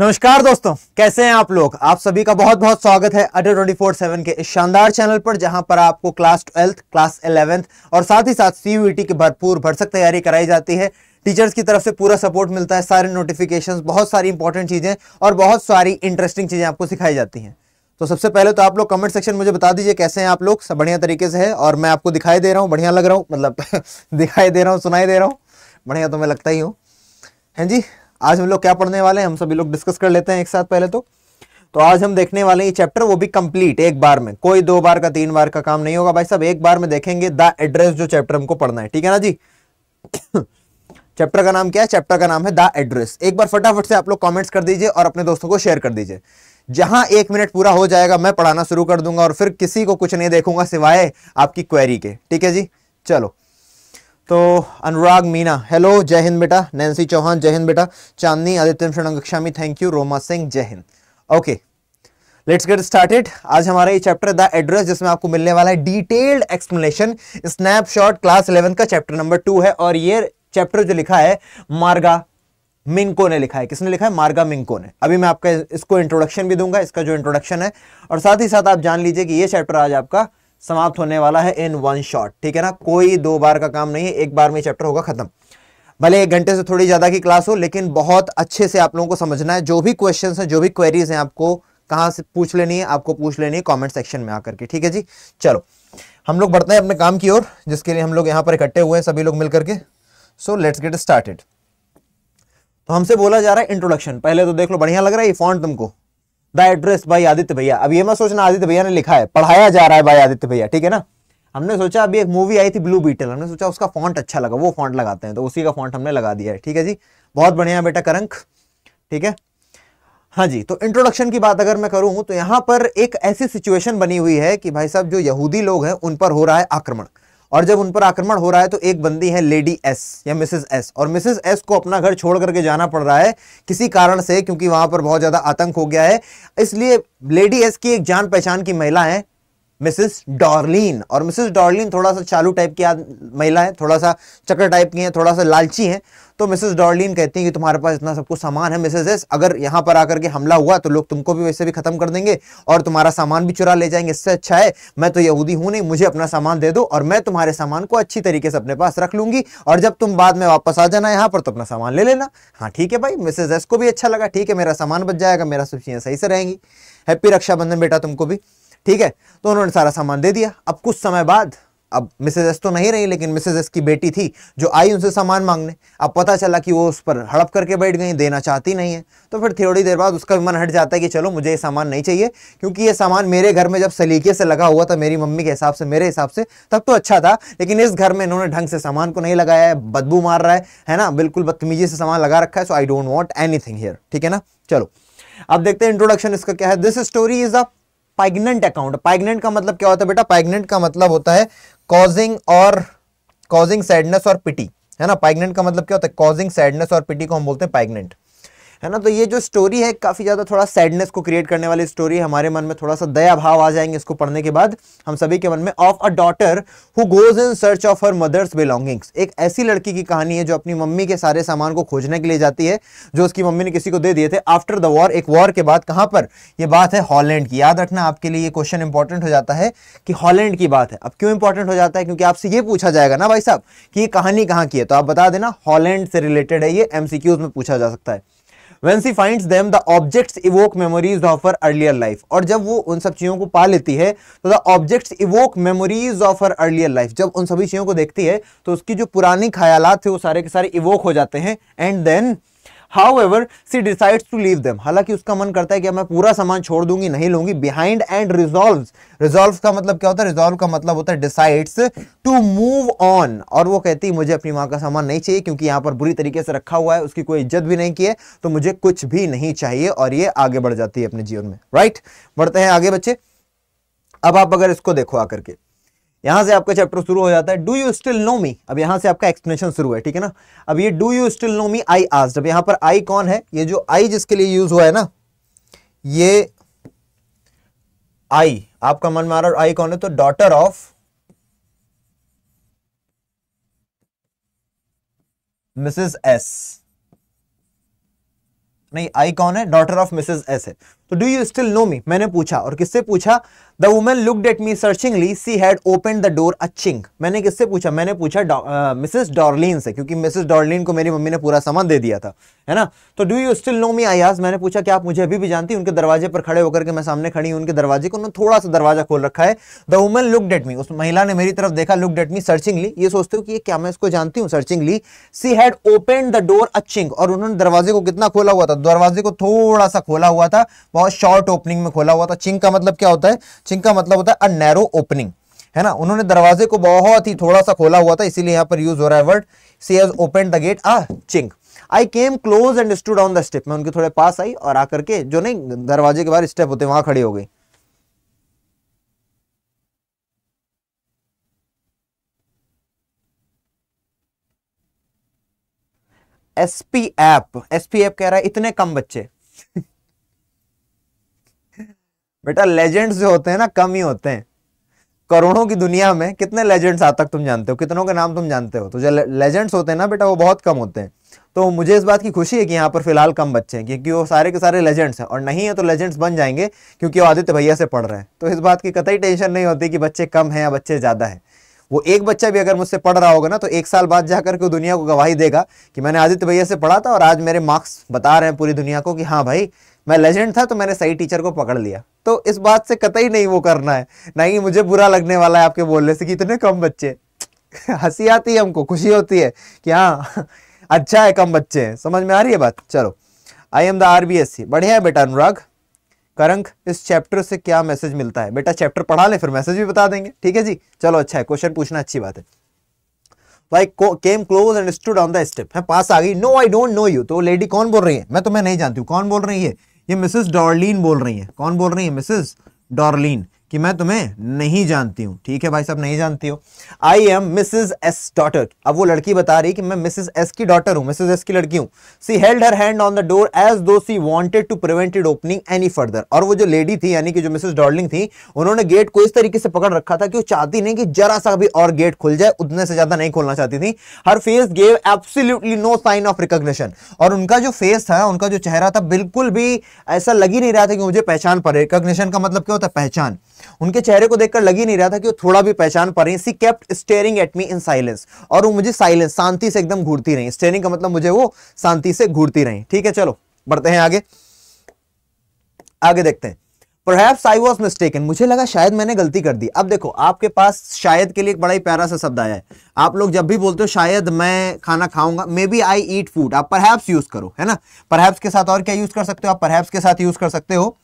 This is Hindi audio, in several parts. नमस्कार दोस्तों, कैसे हैं आप लोग। आप सभी का बहुत बहुत स्वागत है ADDA247 के इस शानदार चैनल पर, जहां पर आपको क्लास 12th, क्लास 11th और साथ ही साथ CUET की भरपूर भरसक तैयारी कराई जाती है। टीचर्स की तरफ से पूरा सपोर्ट मिलता है, सारे नोटिफिकेशंस, बहुत सारी इंपॉर्टेंट चीज़ें और बहुत सारी इंटरेस्टिंग चीज़ें आपको सिखाई जाती हैं। तो सबसे पहले तो आप लोग कमेंट सेक्शन मुझे बता दीजिए कैसे हैं आप लोग। सब बढ़िया तरीके से है और मैं आपको दिखाई दे रहा हूँ, बढ़िया लग रहा हूँ, मतलब दिखाई दे रहा हूँ, सुनाई दे रहा हूँ, बढ़िया तो मैं लगता ही हूँ। हैं जी, आज हम लोग क्या पढ़ने वाले हैं, हम सभी लोग डिस्कस कर लेते हैं एक साथ। पहले तो आज हम देखने वाले हैं ये चैप्टर, वो भी कंप्लीट एक बार में, कोई दो बार का तीन बार का काम नहीं होगा भाई साहब। एक बार में देखेंगे द एड्रेस, जो चैप्टर हमको पढ़ना है, ठीक है ना जी। चैप्टर का नाम क्या है? चैप्टर का नाम है द एड्रेस। एक बार फटाफट से आप लोग कॉमेंट्स कर दीजिए और अपने दोस्तों को शेयर कर दीजिए। जहां 1 मिनट पूरा हो जाएगा मैं पढ़ाना शुरू कर दूंगा और फिर किसी को कुछ नहीं देखूंगा सिवाय आपकी क्वेरी के, ठीक है जी। चलो तो अनुराग मीना, हेलो, जय हिंद बेटा। नैन्सी चौहान, जय हिंद बेटा। चांदनी आदित्यम शरणगक्षामी, थैंक यू। रोमा सिंह, जय Hind. Okay, let's get started. आज हमारा ये चैप्टर द एड्रेस, जिसमें आपको मिलने वाला है डिटेल्ड एक्सप्लेनेशन, स्नैपशॉट, क्लास 11 का चैप्टर नंबर 2 है। और ये चैप्टर जो लिखा है मार्गा मिंको ने लिखा है। किसने लिखा है? मार्गा मिंको ने। अभी मैं आपका इसको इंट्रोडक्शन भी दूंगा, इसका जो इंट्रोडक्शन है, और साथ ही साथ आप जान लीजिए कि ये चैप्टर आज आपका समाप्त होने वाला है इन वन शॉट, ठीक है ना। कोई दो बार का काम नहीं है, एक बार में चैप्टर होगा खत्म। भले 1 घंटे से थोड़ी ज्यादा की क्लास हो, लेकिन बहुत अच्छे से आप लोगों को समझना है। जो भी क्वेश्चंस हैं, जो भी क्वेरीज हैं, आपको कहाँ से पूछ लेनी है, आपको पूछ लेनी है कमेंट सेक्शन में आकर के, ठीक है जी। चलो हम लोग बढ़ते हैं अपने काम की ओर, जिसके लिए हम लोग यहाँ पर इकट्ठे हुए हैं सभी लोग मिलकर के। So let's get started. तो हमसे बोला जा रहा है इंट्रोडक्शन, पहले तो देख लो, बढ़िया लग रहा है ये फॉन्ट तुमको। द एड्रेस भाई आदित्य भैया, अब ये मत सोचना आदित्य भैया ने लिखा है, पढ़ाया जा रहा है भाई आदित्य भैया, ठीक है ना। हमने सोचा, अभी एक मूवी आई थी ब्लू बीटल, हमने सोचा उसका फॉन्ट अच्छा लगा, वो फॉन्ट लगाते हैं, तो उसी का फॉन्ट हमने लगा दिया है, ठीक है जी। बहुत बढ़िया बेटा करंक, ठीक है। हाँ जी, तो इंट्रोडक्शन की बात अगर मैं करूँ तो यहाँ पर एक ऐसी सिचुएशन बनी हुई है कि भाई साहब जो यहूदी लोग हैं उन पर हो रहा है आक्रमण, और जब उन पर आक्रमण हो रहा है तो एक बंदी है लेडी एस या मिसेस एस, और मिसेस एस को अपना घर छोड़ करके जाना पड़ रहा है किसी कारण से, क्योंकि वहां पर बहुत ज्यादा आतंक हो गया है। इसलिए लेडी एस की एक जान पहचान की महिला है मिसेस डार्लिन, और मिसेस डार्लिन थोड़ा सा चालू टाइप की महिला है, थोड़ा सा चक्कर टाइप की है, थोड़ा सा लालची है। तो मिसेस डार्लिन कहती हैं कि तुम्हारे पास इतना सब कुछ सामान है मिसेस एस, अगर यहाँ पर आकर के हमला हुआ तो लोग तुमको भी वैसे भी खत्म कर देंगे और तुम्हारा सामान भी चुरा ले जाएंगे। इससे अच्छा है, मैं तो यहूदी हूँ नहीं, मुझे अपना सामान दे दो और मैं तुम्हारे सामान को अच्छी तरीके से अपने पास रख लूंगी, और जब तुम बाद में वापस आ जाना यहाँ पर तो अपना सामान ले लेना। हाँ ठीक है भाई, मिसेस एस को भी अच्छा लगा, ठीक है मेरा सामान बच जाएगा, मेरा सब चीज़ें सही से रहेंगी, हैप्पी रक्षाबंधन बेटा तुमको भी, ठीक है। तो उन्होंने सारा सामान दे दिया। अब कुछ समय बाद, अब मिसेस एस तो नहीं रही, लेकिन मिसेस एस की बेटी थी जो आई उनसे सामान मांगने। अब पता चला कि वो उस पर हड़प करके बैठ गई, देना चाहती नहीं है। तो फिर थोड़ी देर बाद उसका भी मन हट जाता है कि चलो मुझे ये सामान नहीं चाहिए, क्योंकि ये सामान मेरे घर में जब सलीके से लगा हुआ था मेरी मम्मी के हिसाब से, मेरे हिसाब से तब तो अच्छा था, लेकिन इस घर में इन्होंने ढंग से सामान को नहीं लगाया है, बदबू मार रहा है ना, बिल्कुल बदतमीजी से सामान लगा रखा है। So I don't want anything here, ठीक है ना। चलो अब देखते हैं इंट्रोडक्शन इसका क्या है। This story is a poignant account. Poignant का मतलब क्या होता है बेटा? पैग्नेंट का मतलब होता है कॉजिंग और कॉजिंग सैडनेस और पिटी, है ना। पैग्नेंट का मतलब क्या होता है? कॉजिंग सैडनेस और पिटी को हम बोलते हैं पैग्नेंट, है ना। तो ये जो स्टोरी है काफ़ी ज़्यादा थोड़ा सैडनेस को क्रिएट करने वाली स्टोरी है। हमारे मन में थोड़ा सा दया भाव आ जाएंगे इसको पढ़ने के बाद, हम सभी के मन में। Of a daughter who goes in search of her mother's belongings, एक ऐसी लड़की की कहानी है जो अपनी मम्मी के सारे सामान को खोजने के लिए जाती है जो उसकी मम्मी ने किसी को दे दिए थे आफ्टर द वॉर, एक वॉर के बाद। कहाँ पर? ये बात है हॉलैंड की। याद रखना आपके लिए ये क्वेश्चन इंपॉर्टेंट हो जाता है कि हॉलैंड की बात है। अब क्यों इंपॉर्टेंट हो जाता है? क्योंकि आपसे ये पूछा जाएगा ना भाई साहब कि ये कहानी कहाँ की है, तो आप बता देना हॉलैंड से रिलेटेड है, ये एमसीक्यूज में पूछा जा सकता है। When she finds them, the objects evoke memories of her earlier life. और जब वो उन सब चीज़ों को पा लेती है तो the objects evoke memories of her earlier life. जब उन सभी चीज़ों को देखती है तो उसकी जो पुरानी ख्यालात थे वो सारे के सारे इवोक हो जाते हैं। And then However, she decides to leave them. हालांकि उसका मन करता है कि मैं पूरा सामान छोड़ दूंगी, नहीं लूंगी। Behind and resolves. Resolve का मतलब क्या होता है? Resolve का मतलब होता है decides to move on. और वो कहती है मुझे अपनी माँ का सामान नहीं चाहिए, क्योंकि यहाँ पर बुरी तरीके से रखा हुआ है, उसकी कोई इज्जत भी नहीं की है, तो मुझे कुछ भी नहीं चाहिए। और ये आगे बढ़ जाती है अपने जीवन में, राइट। बढ़ते हैं आगे बच्चे। अब आप अगर इसको देखो आकर के, यहाँ से आपका चैप्टर शुरू हो जाता है। Do you still know me, अब यहाँ से आपका एक्सप्लेनेशन शुरू है, ठीक है ना। अब ये do you still know me I asked, अब यहाँ पर आई कौन है? ये जो आई जिसके लिए यूज हुआ है ना, ये आई आपका मन मारा, और आई कौन है? तो डॉटर ऑफ मिसेस एस, नहीं, आई कौन है? डॉटर ऑफ मिसेज एस है। तो do you still know me, मैंने पूछा, और किससे पूछा? The woman looked at me searchingly, she had open the door a chink. मैंने किससे पूछा? मैंने पूछा मिसेस डॉर्लिन से, क्योंकि मिसेस डॉर्लिन को मेरी मम्मी ने पूरा सामान दे दिया था, है ना। तो do you still know me, I asked, मैंने पूछा क्या आप मुझे अभी भी जानती। उनके दरवाजे पर खड़े होकर के मैं सामने खड़ी हूँ उनके दरवाजे को, उन्होंने थोड़ा सा दरवाजा खोल रखा है। The woman looked at me, उस महिला ने मेरी तरफ देखा, लुक्ड एट मी सर्चिंगली, ये सोचते हो कि ये क्या मैं इसको जानती हूँ, searchingly, she had open the door a chink, और उन्होंने दरवाजे को कितना खोला हुआ था, दरवाजे को थोड़ा सा खोला हुआ था, बहुत शॉर्ट ओपनिंग में खोला हुआ था। चिंक का मतलब क्या होता है? चिंक का मतलब होता है अ नैरो ओपनिंग, है ना। उन्होंने दरवाजे को बहुत ही थोड़ा सा खोला हुआ था, इसीलिए यहाँ पर यूज हो रहा है word she has open the gate a chink. I came close and stood on the step, मैं उनके थोड़े पास आई और आकर के जो नहीं दरवाजे के बाहर स्टेप होते वहां खड़ी हो गई। एसपी ऐप कह रहा है इतने कम बच्चे बेटा लेजेंड्स जो होते हैं ना कम ही होते हैं, करोड़ों की दुनिया में कितने लेजेंड्स आज तक तुम जानते हो, कितनों के नाम तुम जानते हो, तो जो लेजेंड्स होते हैं ना बेटा वो बहुत कम होते हैं। तो मुझे इस बात की खुशी है कि यहाँ पर फिलहाल कम बच्चे हैं, क्योंकि वो सारे के सारे लेजेंड्स हैं, और नहीं है तो लेजेंड्स बन जाएंगे क्योंकि वो आदित्य भैया से पढ़ रहे हैं। तो इस बात की कतई टेंशन नहीं होती कि बच्चे कम हैं या बच्चे ज़्यादा हैं। वो एक बच्चा भी अगर मुझसे पढ़ रहा होगा ना तो एक साल बाद जाकर के दुनिया को गवाही देगा कि मैंने आदित्य भैया से पढ़ा था, और आज मेरे मार्क्स बता रहे हैं पूरी दुनिया को कि हाँ भाई मैं लेजेंड था, तो मैंने सही टीचर को पकड़ लिया। तो इस बात से कतई नहीं वो करना है, ना ही मुझे बुरा लगने वाला है आपके बोलने से कि इतने कम बच्चे। हंसी आती है हमको, खुशी होती है कि हाँ अच्छा है कम बच्चे हैं। समझ में आ रही है बात? चलो, आई एम द आरबीएससी, बढ़िया है बेटा अनुराग करंक। इस चैप्टर से क्या मैसेज मिलता है? बेटा चैप्टर पढ़ा ले फिर मैसेज भी बता देंगे, ठीक है जी। चलो अच्छा है, क्वेश्चन पूछना अच्छी बात है। I came close and stood on the step, है पास आ गई। No I don't know you, तो लेडी कौन बोल रही है? मैं तुम्हें नहीं जानती हूँ। कौन बोल रही है? ये मिसेस डॉर्लिन बोल रही है। कौन बोल रही है? मिसेस डॉर्लिन, कि मैं तुम्हें नहीं जानती हूँ। ठीक है भाई साहब, नहीं जानती हो। I am Mrs S daughter, अब वो लड़की बता रही कि मैं मिसेस एस की डॉटर हूँ, मिसेस एस की लड़की हूँ। She held her hand on the door as though she wanted to prevent it opening any further, और वो जो लेडी थी यानी कि जो मिसेस डॉर्लिंग थी, उन्होंने गेट को इस तरीके से पकड़ रखा था कि वो चाहती नहीं कि जरा सा भी और गेट खुल जाए, उतने से ज्यादा नहीं खोलना चाहती थी। Her face gave absolutely no sign of recognition, और उनका जो फेस था, उनका जो चेहरा था, बिल्कुल भी ऐसा लग ही नहीं रहा था कि मुझे पहचान पड़े। रिकॉग्निशन का मतलब क्या होता है? पहचान। उनके चेहरे को देखकर लग ही नहीं रहा था कि वो थोड़ा भी पहचान पा रही। She kept staring at me in silence, और वो मुझे साइलेंस, शांति से एकदम घूरती रही। स्टेयरिंग का मतलब मुझे वो शांति से घूरती रही। ठीक है, चलो बढ़ते हैं आगे। आगे देखते हैं। Perhaps I was mistaken, मुझे लगा शायद मैंने गलती कर दी। अब देखो, आपके पास शायद के लिए एक बड़ा ही प्यारा सा शब्द आया है। आप लोग जब भी बोलते हो शायद मैं खाना खाऊंगा, maybe I eat food, आप परहैप्स यूज करो, है ना। परहैप्स के साथ और क्या यूज कर सकते हो? आप परहैप्स के साथ यूज कर सकते हो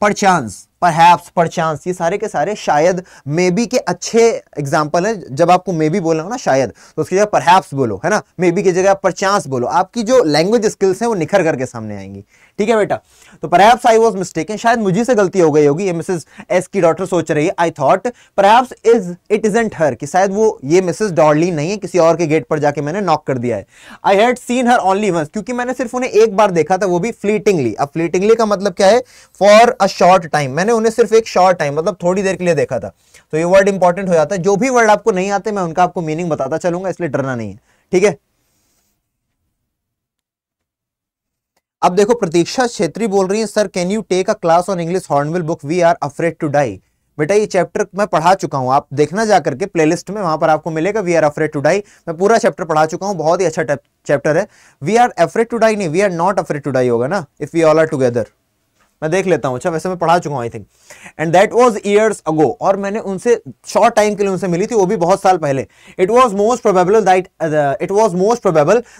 परचांस, परहैप्स, परचांस, ये सारे के सारे शायद मे बी के अच्छे एग्जाम्पल हैं। जब आपको मे बी बोलना हो ना शायद, तो उसकी जगह परहैप्स बोलो, है ना। मे बी की जगह परचांस बोलो, आपकी जो लैंग्वेज स्किल्स हैं वो निखर करके सामने आएंगी। ठीक है बेटा, तो परहैप्स आई वाज मिस्टेकन, शायद मुझे से गलती हो गई होगी, ये मिसेस एस की डॉटर सोच रही है। I thought perhaps is it isn't her, कि शायद वो ये मिसेस डॉर्लिन नहीं है, किसी और के गेट पर जाके मैंने नॉक कर दिया है। I had seen her only once, क्योंकि मैंने सिर्फ उन्हें एक बार देखा था, वो भी फ्लीटिंगली। अब फ्लीटिंगली का मतलब क्या है? फॉर अ शॉर्ट टाइम, मैंने उन्हें सिर्फ एक शॉर्ट टाइम मतलब थोड़ी देर के लिए देखा था। तो ये वर्ड इंपॉर्टेंट हो जाता है। जो भी वर्ड आपको नहीं आते मैं उनका आपको मीनिंग बताता चलूंगा, इसलिए डरना नहीं है, ठीक है। अब देखो, प्रतीक्षा छेत्री बोल रही है sir can you take a class on English Hornbill book, we are afraid to die. बेटा ये चैप्टर मैं पढ़ा चुका हूँ, आप देखना जाकर के प्लेलिस्ट में, वहां पर आपको मिलेगा we are afraid to die. मैं पूरा चैप्टर पढ़ा चुका हूँ, बहुत ही अच्छा चैप्टर है। We are afraid to die नहीं, we are not afraid to die होगा ना, if we all are together. मैं देख लेता हूँ, अच्छा वैसे मैं पढ़ा चुका हूँ I think. And that was years ago, और मैंने उनसे शॉर्ट टाइम के लिए उनसे मिली थी, वो भी बहुत साल पहले। It was most probable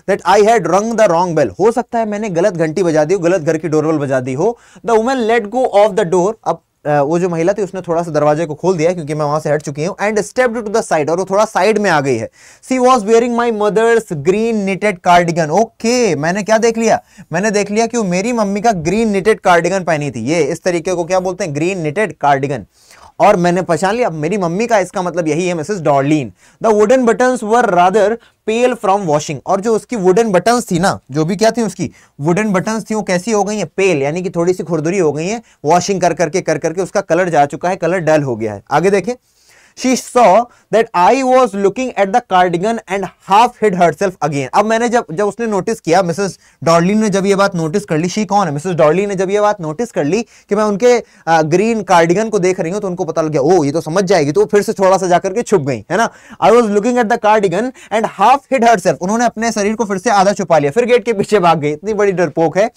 that I had rung the wrong bell, हो सकता है मैंने गलत घंटी बजा दी हो, गलत घर की डोरबेल बजा दी हो। The woman let go of the door, अब वो जो महिला थी उसने थोड़ा सा दरवाजे को खोल दिया क्योंकि मैं वहां से हट चुकी हूँ। And stepped to the side, और वो थोड़ा साइड में आ गई है। She was wearing my mother's green knitted cardigan, okay मैंने क्या देख लिया? मैंने देख लिया कि वो मेरी मम्मी का ग्रीन निटेड कार्डिगन पहनी थी। ये इस तरीके को क्या बोलते हैं? ग्रीन निटेड कार्डिगन, और मैंने पहचान लिया अब मेरी मम्मी का, इसका मतलब यही है Mrs Dorling. The wooden buttons were rather pale from washing, और जो उसकी वुडन बटन्स थी ना, जो भी क्या थी उसकी वुडन बटन्स थी, वो कैसी हो गई है? पेल, यानी कि थोड़ी सी खुरदुरी हो गई है, वॉशिंग कर करके उसका कलर जा चुका है, कलर डल हो गया है। आगे देखें, she saw that I was looking at the cardigan and half hid herself again. अब मैंने जब उसने नोटिस किया, मिसेस डॉर्लिन ने जब ये बात नोटिस कर ली, शी कौन है, मिसेस डॉर्लिन ने जब ये बात नोटिस कर ली कि मैं उनके ग्रीन कार्डिगन को देख रही हूँ, तो उनको पता लग गया, ओ ये तो समझ जाएगी, तो वो फिर से थोड़ा सा जाकर के छुप गई, है ना. I was looking at the cardigan and half hid herself, उन्होंने अपने शरीर को फिर से आधा छुपा लिया, फिर गेट के पीछे भाग गई, इतनी बड़ी डरपोक है,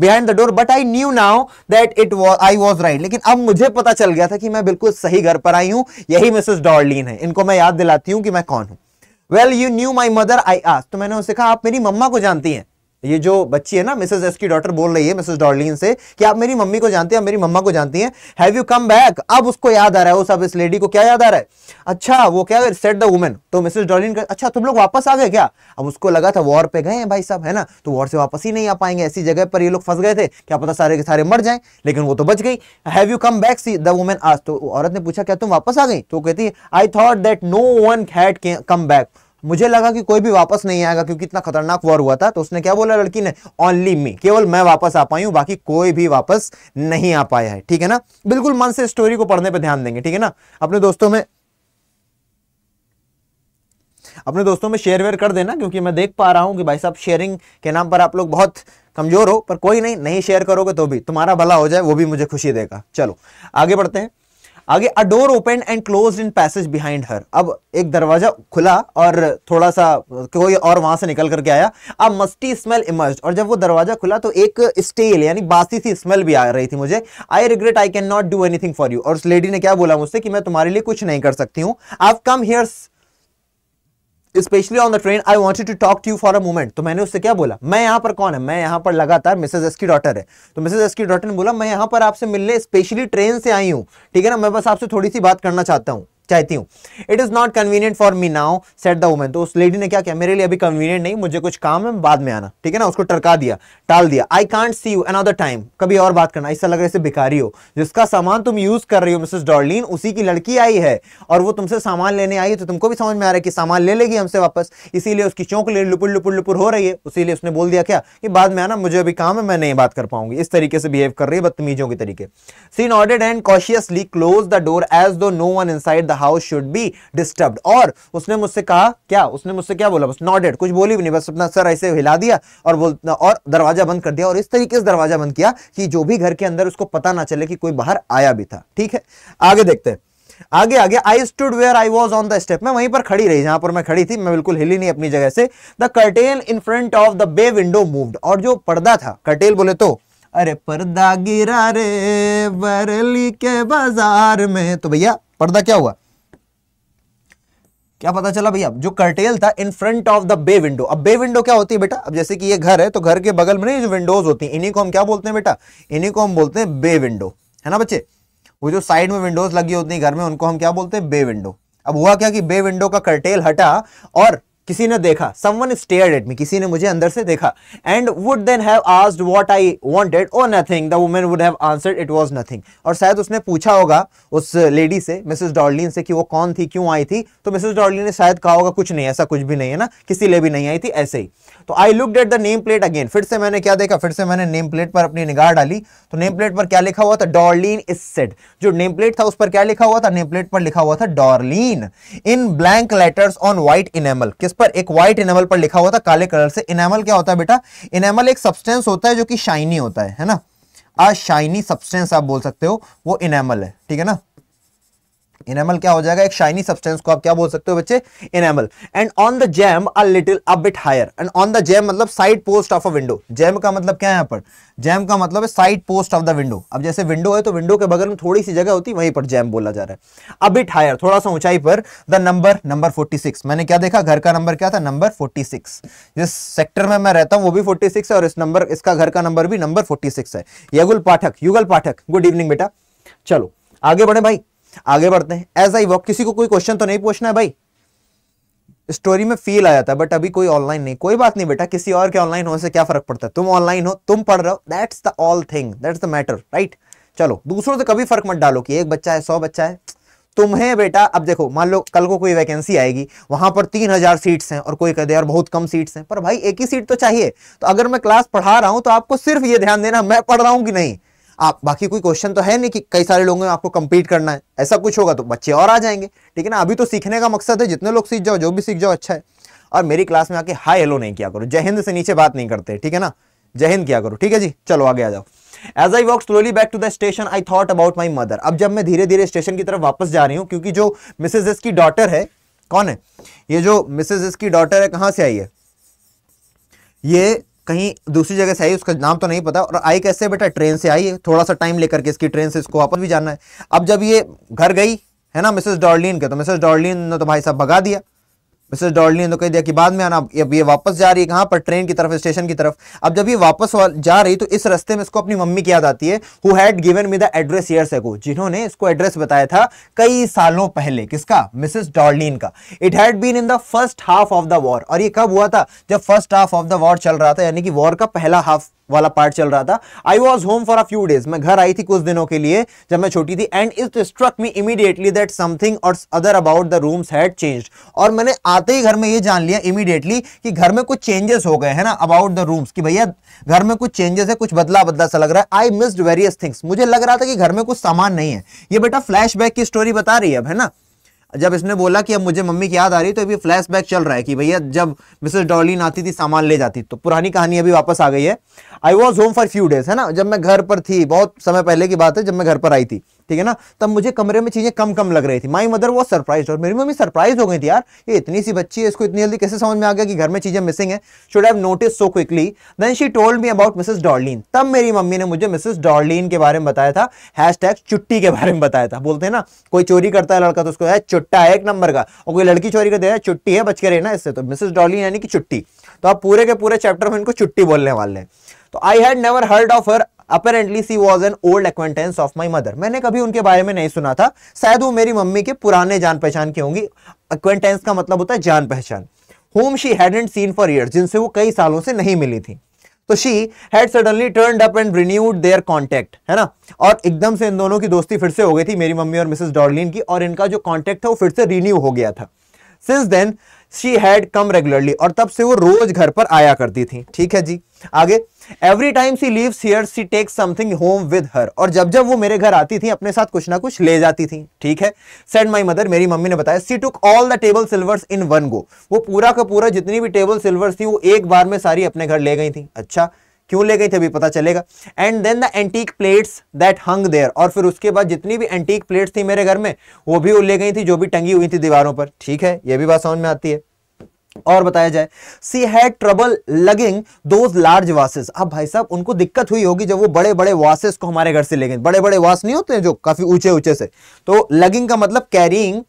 behind the door. But I knew now that it was, I was right, लेकिन अब मुझे पता चल गया था कि मैं बिल्कुल सही घर पर आई हूँ, यही मिसेस डॉर्लिन है, इनको मैं याद दिलाती हूँ कि मैं कौन हूँ. Well you knew my mother, I asked, तो मैंने उसे कहा आप मेरी मम्मा को जानती हैं. ये जो बच्ची है ना, मिसेस एस की डॉटर बोल रही है मिसेस डॉर्लिन से कि आप मेरी मम्मी को जानती हैं, आप मेरी मम्मा को जानती हैं. हैव यू कम बैक, अब उसको याद आ रहा है, उस अब इस लेडी को क्या याद आ रहा है, अच्छा वो क्या सेड द वुमेन, तो मिसेस डॉर्लिन, अच्छा तुम लोग वापस आ गए क्या. अब उसको लगा था वॉर पे गए हैं भाई साहब, है ना, तो वॉर से वापस ही नहीं आ पाएंगे, ऐसी जगह पर ये लोग फंस गए थे, क्या पता सारे के सारे मर जाए, लेकिन वो तो बच गई. Have you come back, see the woman आज, तो औरत ने पूछा क्या तुम वापस आ गई, तो कहती है I thought that no one had come back, मुझे लगा कि कोई भी वापस नहीं आएगा क्योंकि इतना खतरनाक वॉर हुआ था. तो उसने क्या बोला लड़की ने, ओनली मी, केवल मैं वापस आ पाई हूँ, बाकी कोई भी वापस नहीं आ पाया है. ठीक है ना, बिल्कुल मन से स्टोरी को पढ़ने पे ध्यान देंगे, ठीक है ना. अपने दोस्तों में शेयर वेयर कर देना, क्योंकि मैं देख पा रहा हूँ कि भाई साहब शेयरिंग के नाम पर आप लोग बहुत कमजोर हो, पर कोई नहीं शेयर करोगे तो भी तुम्हारा भला हो जाए, वो भी मुझे खुशी देगा. चलो आगे बढ़ते हैं. आगे, a door open and close in passage behind her, अब एक दरवाजा खुला और थोड़ा सा कोई और वहां से निकल करके आया. अब मस्टी स्मेल इमर्ज, और जब वो दरवाजा खुला तो एक स्टेल यानी बासी सी स्मेल भी आ रही थी मुझे. I regret I can not do anything for you, और उस लेडी ने क्या बोला मुझसे कि मैं तुम्हारे लिए कुछ नहीं कर सकती हूँ. I have come here specially on the train, I wanted to talk to you for a moment, तो मैंने उससे क्या बोला, मैं यहाँ पर कौन है, मैं यहाँ पर लगातार मिसेज एस की डॉटर है, तो मिसेज एस की डॉटर ने बोला मैं यहाँ पर आपसे मिलने स्पेशली ट्रेन से आई हूँ, ठीक है ना, मैं बस आपसे थोड़ी सी बात करना चाहती हूँ. It is not convenient for me now said the woman, तो उस लेडी ने क्या किया, मेरे लिए अभी कन्वीनियंट नहीं, मुझे कुछ काम है, बाद में आना, ठीक है ना, उसको टरका दिया, टाल दिया. I can't see you another time, कभी और बात करना, ऐसा लग रहा है भिखारी हो, जिसका सामान तुम यूज कर रही हो मिसेस डॉर्लिन, उसी की लड़की आई है और वो तुमसे सामान लेने आई है, तो तुमको भी समझ में आ रहा है कि सामान ले लेगी हमसे वापस, इसीलिए उसकी चौंक ले लुपुर हो रही है, उसीलिए उसने बोल दिया क्या कि बाद में आना, मुझे अभी काम है, मैं नहीं बात कर पाऊंगी, इस तरीके से बिहेव कर रही है बदतमीजों के तरीके. She nodded and cautiously close the door as though no one inside house should be disturbed, और उसने मुझसे कहा क्या, उसने मुझसे क्या बोला, बस नॉडेड, कुछ बोली भी नहीं, बस अपना सर ऐसे हिला दिया और दरवाजा बंद कर दिया, और इस तरीके से दरवाजा बंद किया कि जो भी घर के अंदर उसको पता ना चले कि कोई बाहर आया भी था. ठीक है, आगे देखते हैं. आगे आगे, I stood where I was on the step, मैं वहीं पर खड़ी रही जहां पर मैं खड़ी थी, मैं बिल्कुल हिली नहीं अपनी जगह से. The curtain in front of the bay window moved, और जो पर्दा था, कर्टेन बोले तो अरे पर्दा गिरा रे बरेली के बाजार में, तो भैया पर्दा क्या हुआ, क्या पता चला भैया, जो कर्टेल था in front of the bay window, अब बे विंडो क्या होती है बेटा, अब जैसे कि ये घर है तो घर के बगल में नहीं जो विंडोज होती हैं, इन्हीं को हम क्या बोलते हैं बेटा, इन्हीं को हम बोलते हैं बे विंडो, है ना बच्चे, वो जो साइड में विंडोज लगी होती है घर में, उनको हम क्या बोलते हैं, बे विंडो. अब हुआ क्या कि बे विंडो का कर्टेल हटा और किसी ने देखा, समवन स्टेयर्ड एट मी, किसी ने मुझे अंदर से देखा. And would then have asked what I wanted और nothing, the woman would have answered it was nothing, और शायद उसने पूछा होगा उस लेडी से, मिसेस डॉर्लिन से, कि वो कौन थी, क्यों आई थी, तो मिसेस डॉर्लिन ने शायद कहा होगा कुछ नहीं, ऐसा कुछ भी नहीं है ना, किसी लिए भी नहीं आई थी, ऐसे ही. तो I looked at the name plate again, फिर से मैंने क्या देखा, फिर से मैंने नेम प्लेट पर अपनी निगाह डाली, तो नेम प्लेट पर क्या लिखा हुआ था, डॉर्लिन इज सेड, जो नेम प्लेट था उस पर क्या लिखा हुआ था, नेम प्लेट पर लिखा हुआ था Darling in blank letters on white enamel, किस पर, एक व्हाइट इनेमल पर लिखा हुआ था काले कलर से. इनेमल क्या होता है बेटा, इनेमल एक सब्सटेंस होता है जो कि शाइनी होता है ना, आ शाइनी सब्सटेंस आप बोल सकते हो, वो इनेमल है, ठीक है ना, इनेमल क्या हो जाएगा, एक शाइनी सब्सटेंस को आप क्या बोल सकते हो बच्चे, enamel. And on the jamb a little a bit higher, and on the jamb मतलब side post of a window, jamb का मतलब क्या है यहाँ पर, जैम का मतलब है side post of the window, अब जैसे विंडो है तो विंडो के बगल में थोड़ी सी जगह होती है, वहीं पर जैम बोला जा रहा है. अ बिट हायर, थोड़ा सा ऊंचाई पर, द नंबर 46, मैंने क्या देखा, घर का नंबर क्या था, नंबर 46, जिस सेक्टर में मैं रहता हूँ वो भी 46 है, और इस नंबर, इसका घर का नंबर भी नंबर 46 है. युगल पाठक, गुड इवनिंग बेटा. चलो आगे बढ़े भाई, आगे बढ़ते हैं. एज आई वॉक, किसी को कोई क्वेश्चन तो नहीं पूछना है भाई, स्टोरी में फील आया था बट अभी कोई ऑनलाइन नहीं, कोई बात नहीं बेटा, किसी और के ऑनलाइन होने से क्या फर्क पड़ता है, तुम ऑनलाइन हो, तुम पढ़ रहे हो, that's the all thing, that's the matter, right. चलो दूसरों से कभी फर्क मत डालो कि एक बच्चा है 100 बच्चा है, तुम्हें बेटा, अब देखो मान लो कल को कोई वैकेंसी आएगी, वहां पर 3000 सीट्स हैं और कोई कह दे यार बहुत कम सीट्स हैं, पर भाई एक ही सीट तो चाहिए, तो अगर मैं क्लास पढ़ा रहा हूं तो आपको सिर्फ ये ध्यान देना मैं पढ़ रहा हूं कि नहीं, आप बाकी कोई क्वेश्चन तो है नहीं कि कई सारे लोगों ने आपको कंप्लीट करना है, ऐसा कुछ होगा तो बच्चे और आ जाएंगे, ठीक है ना। अभी तो सीखने का मकसद है, जितने लोग सीख जाओ, जो भी सीख जाओ अच्छा है। और मेरी क्लास में आके हाय हेलो नहीं किया करो, जय हिंद से नीचे बात नहीं करते, ठीक है ना, जय हिंद किया करो, ठीक है जी। चलो आगे आ जाओ। As I walked slowly back to the station, I thought about my mother. अब जब मैं धीरे धीरे स्टेशन की तरफ वापस जा रही हूँ, क्योंकि जो मिसेज एस की डॉटर है, कौन है ये जो मिसेज एस की डॉटर है, कहाँ से आई है ये, कहीं दूसरी जगह से आई, उसका नाम तो नहीं पता। और आई कैसे बेटा, ट्रेन से आई है, थोड़ा सा टाइम लेकर के इसकी ट्रेन से इसको वापस भी जाना है। अब जब ये घर गई है ना मिसेज डार्लिन के, तो मिसेज डार्लिन ने तो भाई साहब भगा दिया, मिसेज डार्लिन ने कह दिया कि बाद में आना। अब ये वापस जा रही है कहाँ पर, ट्रेन की तरफ, स्टेशन की तरफ। अब जब ये वापस जा रही तो इस रास्ते में इसको अपनी मम्मी की याद आती है, who had given me the address years ago, जिन्होंने इसको एड्रेस बताया था कई सालों पहले। किसका, मिसेज डार्लिन का। It had been in the first half of the war, और ये कब हुआ था, जब first half of the war चल रहा था, यानी कि वॉर का पहला हाफ वाला पार्ट चल रहा था। I was home for a few days, मैं घर आई थी कुछ दिनों के लिए जब मैं छोटी थी। And it struck me immediately that something or other about the rooms had changed, और मैंने आते ही घर में ये जान लिया इमीडिएटली कि घर में कुछ चेंजेस हो गए हैं ना अबाउट द रूम्स, कि भैया घर में कुछ चेंजेस है, कुछ बदला बदला सा लग रहा है। आई मिस्ड वेरियस थिंग्स, मुझे लग रहा था कि घर में कुछ सामान नहीं है। ये बेटा फ्लैशबैक की स्टोरी बता रही है अब, है ना। जब इसने बोला कि अब मुझे मम्मी की याद आ रही तो अभी फ्लैशबैक चल रहा है कि भैया जब मिसेस डॉर्लिन आती थी सामान ले जाती, तो पुरानी कहानी अभी वापस आ गई है। I was home for few days, है ना, जब मैं घर पर थी, बहुत समय पहले की बात है जब मैं घर पर आई थी, ठीक है ना, तब मुझे कमरे में चीजें कम कम लग रही थी। माई मदर वॉज सरप्राइज, और मेरी मम्मी सरप्राइज हो गई थी, यार ये इतनी सी बच्ची है, इसको इतनी जल्दी कैसे समझ में आ गया कि घर में चीजें मिसिंग है, should have notice so quickly. Then she told me about Mrs Darling, तब मेरी मम्मी ने मुझे मिसेस डॉर्लिन के बारे में बताया था, हैशटैग चुट्टी के बारे में बताया था। बोलते हैं ना कोई चोरी करता है लड़का तो उसको है चुट्टा है एक नंबर का, और कोई लड़की चोरी करती है चुट्टी है, बच के रहना इससे। तो मिसेस डॉर्लिन यानी कि चुट्टी, तो आप पूरे के पूरे चैप्टर में इनको चुट्टी बोलने वाले हैं। तो I had never heard of her, Apparently she was an old acquaintance of my mother, मैंने कभी उनके बारे में नहीं सुना था, शायद वो मेरी मम्मी के पुराने जान पहचान की होंगी। Acquaintance का मतलब होता है जान पहचान। Whom she hadn't seen for years, जिनसे वो कई सालों से नहीं मिली थी। तो she had suddenly turned up and renewed their contact, है ना, और एकदम से इन दोनों की दोस्ती फिर से हो गई थी, मेरी मम्मी और मिसेस डॉर्लिन की, और इनका जो कॉन्टेक्ट था वो फिर से रिन्यू हो गया था। Since then she had come regularly, और तब से वो रोज घर पर आया करती थी, ठीक है जी। आगे, every time she leaves here she takes something home with her, और जब जब वो मेरे घर आती थी अपने साथ कुछ ना कुछ ले जाती थी, ठीक है। Said my mother, मेरी मम्मी ने बताया, she took all the table silvers in one go, वो पूरा का पूरा जितनी भी टेबल सिल्वर्स थी वो एक बार में सारी अपने घर ले गई थी। अच्छा, क्यों ले गई थी अभी पता चलेगा। And then the antique plates that hung there, और फिर उसके बाद जितनी भी एंटीक प्लेट्स थी मेरे घर में वो भी वो ले गई थी, जो भी टंगी हुई थी दीवारों पर, ठीक है, ये भी बात समझ में आती है। और बताया जाए, she had trouble lugging those large vases, अब भाई साहब उनको दिक्कत हुई होगी जब वो बड़े बड़े वासेस को हमारे घर से ले गए। बड़े बड़े वास नहीं होते हैं जो काफी ऊंचे ऊंचे से, तो लगिंग का मतलब कैरिंग,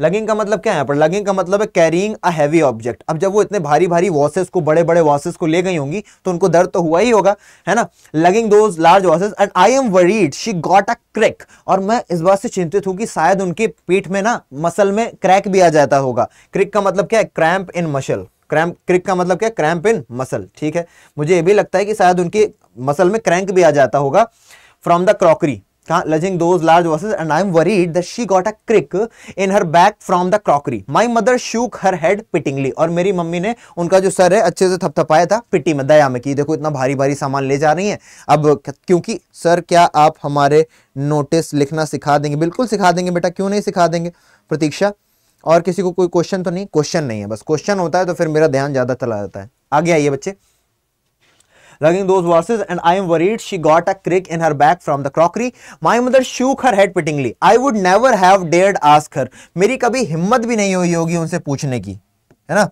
लगिंग का मतलब क्या है, पर लगिंग का मतलब है कैरिंग अ हैवी ऑब्जेक्ट। अब जब वो इतने भारी भारी वॉसेस को, बड़े बड़े वॉसेस को ले गई होंगी तो उनको दर्द तो हुआ ही होगा, है ना। Lugging those large vases and I am worried she got a crack, और मैं इस बात से चिंतित हूँ कि शायद उनके पीठ में ना मसल में क्रैक भी आ जाता होगा। क्रैक का मतलब क्या है, cramp in muscle, cramp, crack का मतलब क्या, क्रैम्प इन मसल, ठीक है। मुझे ये भी लगता है कि शायद उनके मसल में क्रैंक भी आ जाता होगा। From the crockery, lugging those large vases and I am worried that she got a crick in her back from the crockery. My mother shook her head pityingly, और मेरी मम्मी ने उनका जो सर है अच्छे से थपथपाया था पिटी में, दया में, कि देखो इतना भारी भारी सामान ले जा रही हैं। अब क्योंकि सर क्या आप हमारे नोटिस लिखना सिखा देंगे, बिल्कुल सिखा देंगे बेटा, क्यों नहीं सिखा देंगे। प्रतीक्षा, और किसी को कोई क्वेश्चन तो नहीं, क्वेश्चन नहीं है, बस क्वेश्चन होता है तो फिर मेरा ध्यान ज्यादा चला जाता है। आगे आइए बच्चे। Lugging those verses, and I am worried she got a crick in her back from the crockery. My mother shook her head pityingly. I would never have dared ask her. मेरी कभी हिम्मत भी नहीं हुई होगी उनसे पूछने की, है ना।